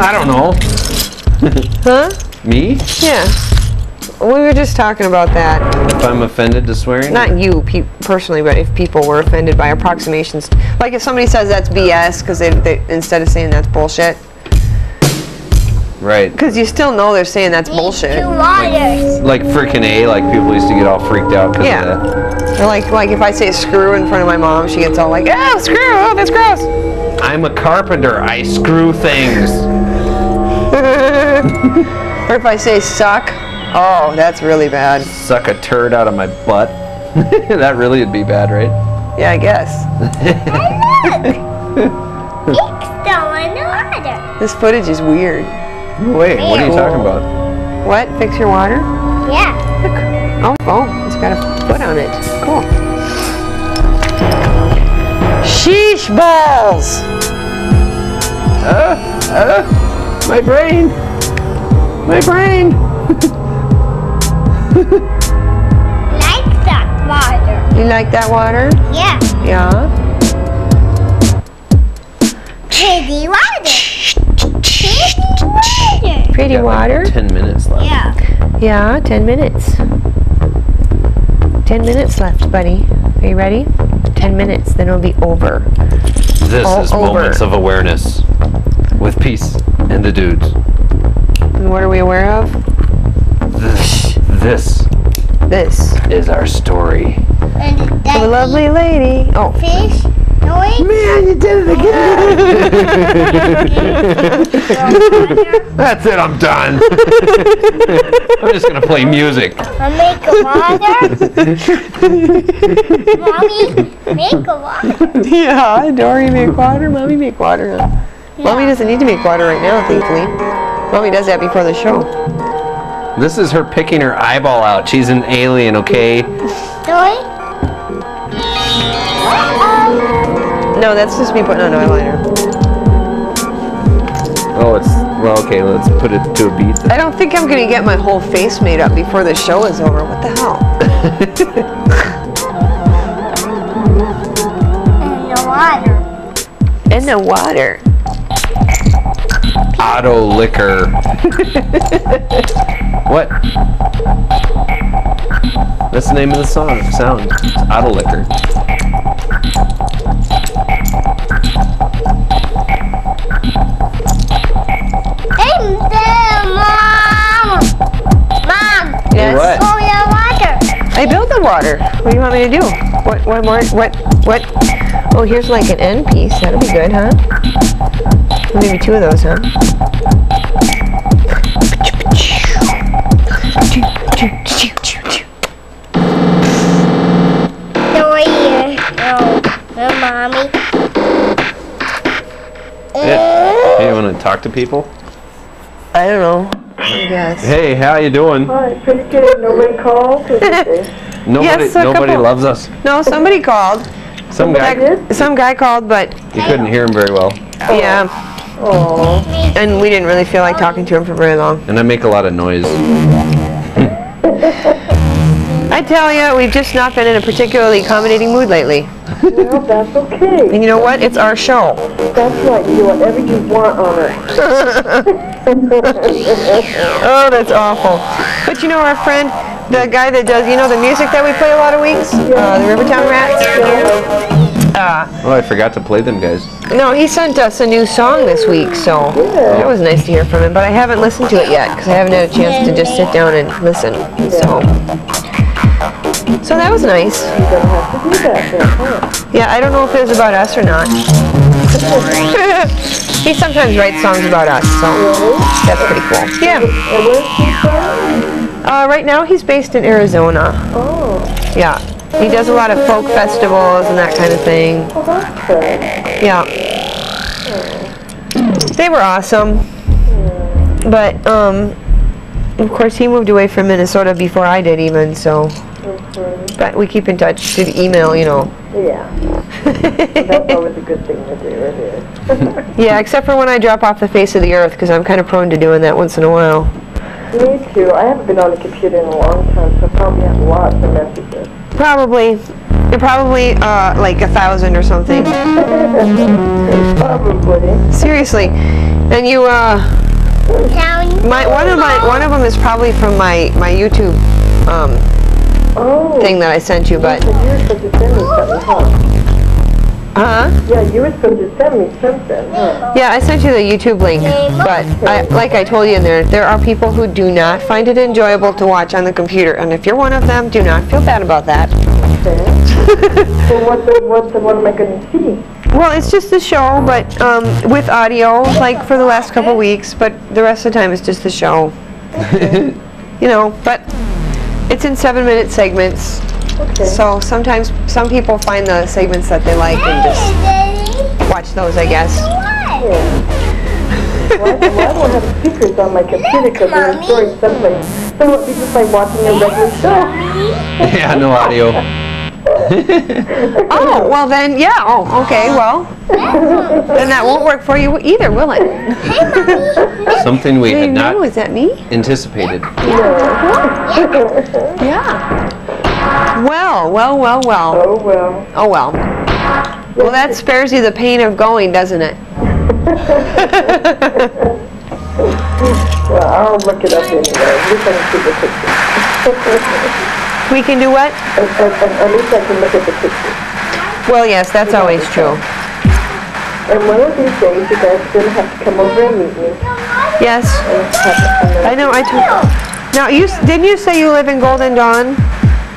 I don't know. Huh? Me? Yeah. We were just talking about that. If I'm offended to swearing? Not you pe personally, but if people were offended by approximations. Like if somebody says that's B S because they, they, instead of saying that's bullshit. Right. Because you still know they're saying that's bullshit. Two liars. Like, like freaking A, like people used to get all freaked out because yeah. of that. Or like, like if I say screw in front of my mom, she gets all like, oh, screw, oh, that's gross. I'm a carpenter, I screw things. Or if I say suck, oh, that's really bad. Suck a turd out of my butt. That really would be bad, right? Yeah, I guess. Hey, look! It's still in order. This footage is weird. Wait, what are you talking about? What? Fix your water? Yeah. Look. Oh, oh, it's got a foot on it. Cool. Sheesh balls! Uh, uh, my brain! My brain! Like that water. You like that water? Yeah. Yeah. Hey, Pretty water. Pretty water. Pretty water. Like ten minutes left. Yeah. Yeah, ten minutes. Ten minutes left, buddy. Are you ready? Ten minutes, then it'll be over. This All is over. Moments of Awareness with Peace and the Dudes. And what are we aware of? This. This. This is our story. And the lovely lady. Oh. Fish. Noise. Man, you did it again. That's it. I'm done. I'm just gonna play music. I make a water. Mommy, make a water. Yeah, Dory, make water. Mommy, make water. Huh? Yeah. Mommy doesn't need to make water right now, thankfully. Mommy does that before the show. This is her picking her eyeball out. She's an alien, okay? Dory. No, that's just me putting on eyeliner. Oh, it's, well, okay, let's put it to a beat. I don't think I'm going to get my whole face made up before the show is over. What the hell? In the water. In the water. Auto liquor. What? That's the name of the song, sound. It's Auto Liquor. Yes. What? Oh yeah, water. I built the water. What do you want me to do? What? What more? What? What? Oh, here's like an end piece. That'll be good, huh? Maybe two of those, huh? No, yeah. Hey, you want to talk to people? I don't know. Yes. Hey, how you doing? Hi, pretty good. Nobody called? Nobody, yes, nobody loves us. No, somebody called. Some guy did? Some guy called, but... You couldn't hear him very well. Oh. Yeah. Oh. And we didn't really feel like talking to him for very long. And I make a lot of noise. I tell you, we've just not been in a particularly accommodating mood lately. Well, that's okay. And you know what? It's our show. That's right. You do whatever you want on it. Oh, that's awful. But you know our friend, the guy that does, you know the music that we play a lot of weeks? Uh, the Rivertown Rats? Uh, oh, I forgot to play them, guys. No, he sent us a new song this week, so that was nice to hear from him. But I haven't listened to it yet, because I haven't had a chance to just sit down and listen. So, so that was nice. Yeah, I don't know if it was about us or not. He sometimes writes songs about us, so that's pretty cool. Yeah. And where's he from? Uh, right now he's based in Arizona. Oh. Yeah. He does a lot of folk festivals and that kind of thing. Oh, that's cool. Yeah. Oh. They were awesome. Yeah. But, um, of course he moved away from Minnesota before I did even, so. Mm-hmm. But we keep in touch through email, you know. Yeah. That's always a good thing to do, right here. Yeah, except for when I drop off the face of the earth, because I'm kind of prone to doing that once in a while. Me too. I haven't been on a computer in a long time, so I probably have lots of messages. Probably. Probably uh, like a thousand or something. Probably. Seriously. And you, uh... My, one, of my, one of them is probably from my, my YouTube um, oh. thing that I sent you, but... Uh huh? Yeah, you were supposed to send me something, huh? Yeah, I sent you the YouTube link, but I, like I told you in there, there are people who do not find it enjoyable to watch on the computer, and if you're one of them, do not feel bad about that. Okay. So what, the, what, the, what am I going to see? Well, it's just the show, but um, with audio, like for the last couple weeks, but the rest of the time it's just the show. Okay. You know, but it's in seven-minute segments. Okay. So sometimes some people find the segments that they like and just watch those, I guess. Yeah. Well, I don't have speakers on my computer because they're recording something. So it'd be just like watching a regular show. Yeah, no audio. Oh, well then, yeah. Oh, okay, well. Then that won't work for you either, will it? Something we had not is that me? anticipated. Yeah. Yeah. Well, well, well, well. Oh, well. Oh, well. Well, that spares you the pain of going, doesn't it? Well, I'll look it up anyway. At least I can see the picture. We can do what? At, at, at least I can look at the picture. Well, yes, that's you always true. And one of these days, you guys are going to have to come over and meet me. Yes. Have, I know. I told you. Now, you, didn't you say you live in Golden Dawn?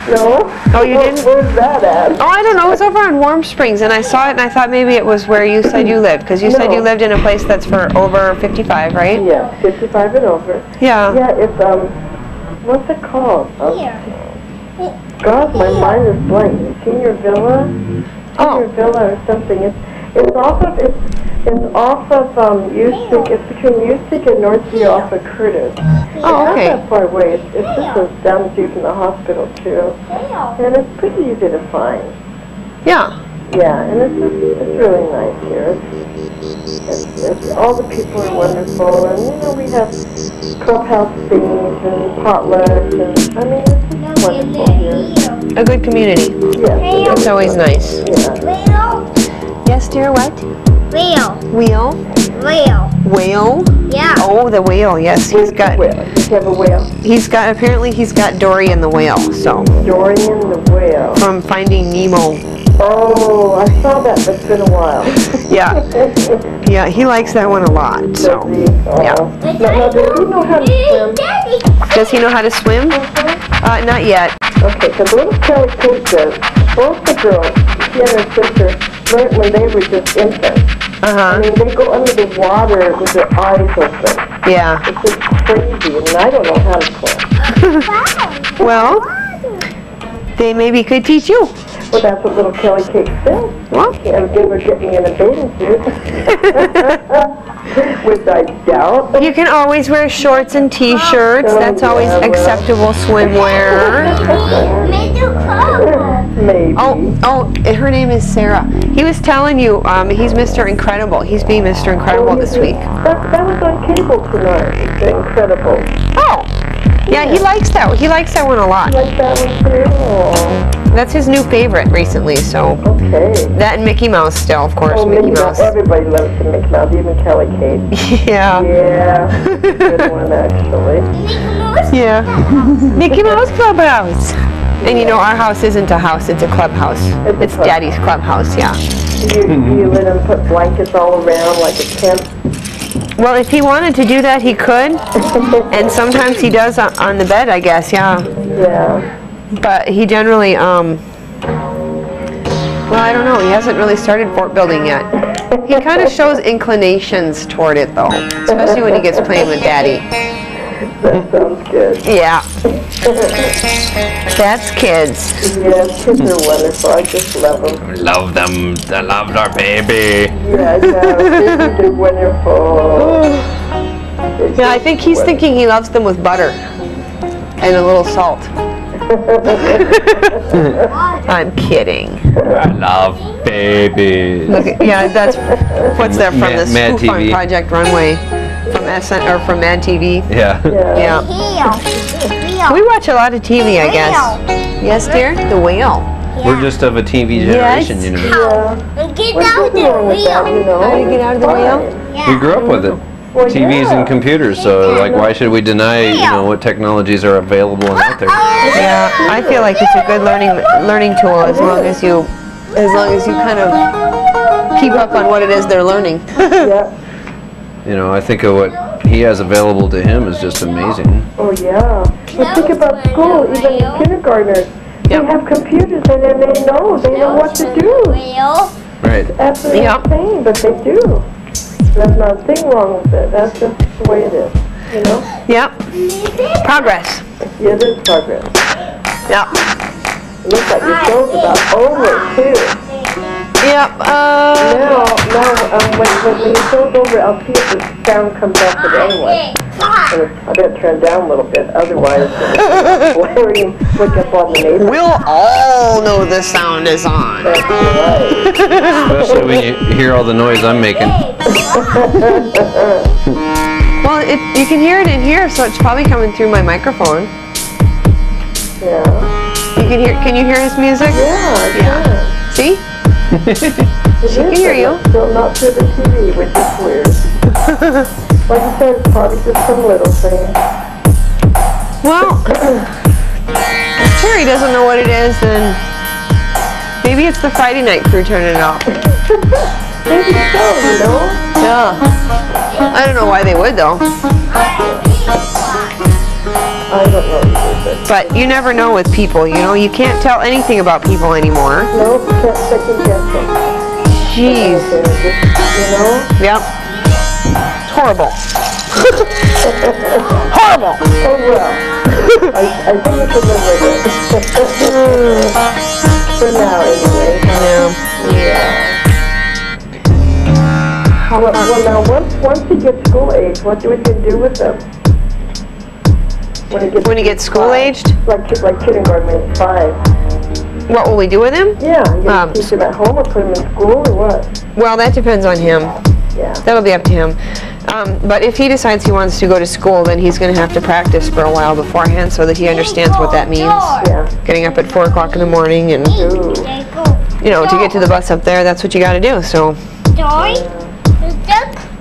No. Oh, you well, didn't? Where's that at? Oh, I don't know. It was over in Warm Springs, and I saw it, and I thought maybe it was where you said you lived, because you no. said you lived in a place that's for over fifty-five, right? Yeah, fifty-five and over. Yeah. Yeah, it's, um, what's it called? Um, God, my mind is blank. Senior Villa? Senior oh. Villa or something. It's, it's off of, it's, it's off of, um, Ustick. It's between Ustick and Northview off of Curtis. Oh, okay. It's not that far away. It's, it's just as down the street from the hospital, too. And it's pretty easy to find. Yeah. Yeah, and it's just, it's really nice here. It's, it's, it's, all the people are wonderful, and, you know, we have clubhouse things and potlucks, and, I mean, it's just wonderful here. A good community. Yeah. It's always nice. Yeah. Yes, dear, what? Whale. Whale? Whale. Whale? Yeah. Oh, the whale, yes. He's got... Whale. He's got a whale. He's got... Apparently, he's got Dorian the whale, so... Dorian the whale. From Finding Nemo. Oh, I saw that, but it's been a while. Yeah. Yeah, he likes that one a lot, so... Does he? Uh, yeah. Now, now, does he know how to swim? Does he know how to swim? Mm-hmm. Uh, not yet. Okay, so the little Kelly Kate says, both the girls, she and her sister, learned when they were just infants. Uh-huh. I mean, they go under the water with their eyes open. Yeah. It's just crazy, and I don't know how to swim. Well, they maybe could teach you. Well, that's what little Kelly Cake said. Well. And they were getting in a bathing suit. Which I doubt. You can always wear shorts and t-shirts. Oh, that's yeah, always well. acceptable swimwear. Maybe. Oh, oh, and her name is Sarah. He was telling you, um, he's Mister Incredible. He's being Mister Incredible oh, this week. That, that was on cable tonight, The Incredible. Oh, yeah, yeah, he likes that. He likes that one a lot. He likes that one too. Aww. That's his new favorite recently, so. Okay. That and Mickey Mouse still, of course. Oh, Mickey Mouse. Everybody loves the Mickey Mouse, even Kelly Kate. Yeah. Yeah. Good one, actually. Yeah. Mickey Mouse Clubhouse. And you know, our house isn't a house, it's a clubhouse. It's, it's a club. Daddy's clubhouse, yeah. Do you, do you let him put blankets all around like a tent? Well, if he wanted to do that, he could. And sometimes he does on, on the bed, I guess, yeah. Yeah. But he generally, um, well, I don't know, he hasn't really started fort building yet. He kind of shows inclinations toward it, though, especially when he gets playing with Daddy. That sounds good. Yeah. That's kids. Yes, kids are wonderful. I just love them. I love them. I loved our baby. Yeah, no, kids are wonderful. They're yeah, I think he's wonderful. thinking he loves them with butter and a little salt. I'm kidding. I love babies. Look at, yeah, that's what's that from Mad, the spoof Mad on Project Runway. From S N or from Mad T V. Yeah. Yeah. Yeah. We watch a lot of T V, I guess. Yes, dear? The whale. Yeah. We're just of a T V generation, yes. you know. Yeah. Get out of the whale. How do you get out of the whale? Yeah. We grew up with it. Well, T Vs yeah. and computers, so like, why should we deny, you know, what technologies are available and out there? Yeah, I feel like it's a good learning learning tool as long as you, as long as you kind of keep up on what it is they're learning. Yeah. You know, I think of what he has available to him is just amazing. Oh, yeah. But think about school, even the kindergartners. Yep. They have computers and then they know. They know what to do. Right. It's absolutely yep. insane, but they do. There's nothing wrong with it. That's just the way it is, you know? Yep. Progress. Yeah, it is progress. Yep. It looks like your show's about over, too. Yep. Uh, no, no. Um, when, when, when it's over, I'll see if the sound comes off it anyway. I better turn down a little bit, otherwise it's blaring, pick up all the neighbors. We'll all know the sound is on. That's right. Especially when you hear all the noise I'm making. Well, it, you can hear it in here, so it's probably coming through my microphone. Yeah. You can hear? Can you hear his music? Yeah. I yeah. Can. See? It she can hear you. Still not through the T V, which is weird. Like I said, it's probably just some little thing. Well, if Terry doesn't know what it is, then maybe it's the Friday night crew turning it off. Maybe so, you know? Yeah. I don't know why they would, though. I don't know either, but, but you never know with people, you know? You can't tell anything about people anymore. Nope, can't second guess them. Jeez. You know? Yep. It's horrible. Horrible! Oh, well. I, I think it's a good way. For now, anyway. Yeah. Yeah. How, well, now, once, once he gets school age, what do we can do with them? When he gets, when he gets school-aged? Like, like kindergarten when he's five. What will we do with him? Yeah, you um, teach him at home or put him in school or what? Well, that depends on him. Yeah. That'll be up to him. Um, but if he decides he wants to go to school, then he's going to have to practice for a while beforehand so that he understands what that means. Yeah. Getting up at four o'clock in the morning and, Ooh. you know, to get to the bus up there, that's what you got to do. So,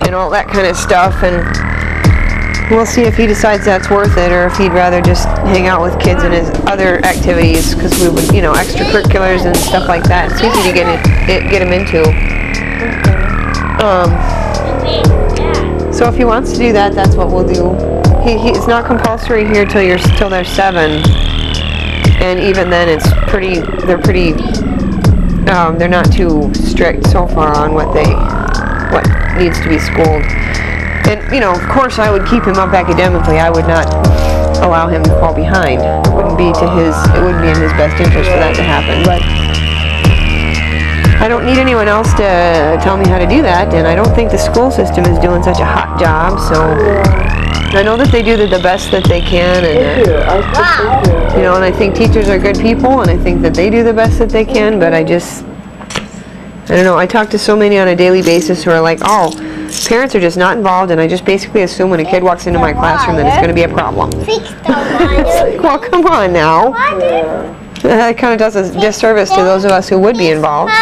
and all that kind of stuff. And we'll see if he decides that's worth it or if he'd rather just hang out with kids and his other activities, because we would, you know, extracurriculars and stuff like that. It's easy to get, it, it, get him into. Um, so if he wants to do that, that's what we'll do. He, he, it's not compulsory here till you're till they're seven, and even then, it's pretty. They're pretty. Um, they're not too strict so far on what they what needs to be schooled. And, you know, of course I would keep him up academically. I would not allow him to fall behind. It wouldn't be to his, it wouldn't be in his best interest for that to happen. But I don't need anyone else to tell me how to do that, and I don't think the school system is doing such a hot job, so I know that they do the best that they can, and uh, you know, and I think teachers are good people, and I think that they do the best that they can, but I just, I don't know, I talk to so many on a daily basis who are like, oh, parents are just not involved, and I just basically assume when a kid walks into my classroom that it's going to be a problem. It's like, well, come on now. That kind of does a disservice to those of us who would be involved.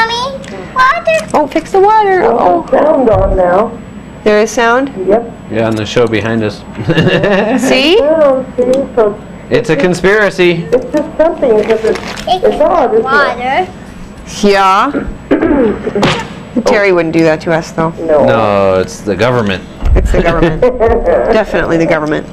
Oh, fix the water. Oh, sound on now. There is sound? Yep. Yeah, on the show behind us. See? It's a conspiracy. It's just something because it's, it's odd, isn't it? Yeah. Terry wouldn't do that to us, though. No. No, it's the government. It's the government. Definitely the government.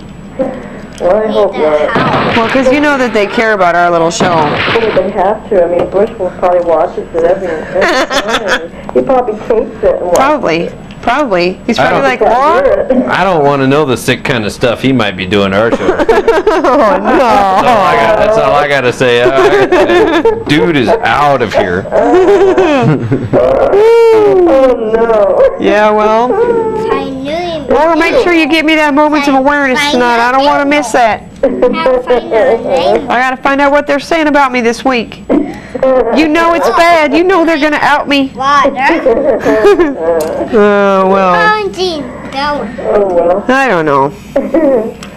Well, I hope not. Well, because you know that they care about our little show. They have to. I mean, Bush will probably watches it every time. He probably tapes it. And probably. It. Probably. He's probably like, what? I don't want to know the sick kind of stuff he might be doing to our show. Oh, no. That's all I got, that's all I got to say. Right. Dude is out of here. Oh, no. Yeah, well. I knew him. Well, make sure you get me that Moments of Awareness tonight. I don't want to miss that. I got to find out what they're saying about me this week. You know it's bad. You know they're going to out me. Water. Oh, well. Oh, well. I don't know.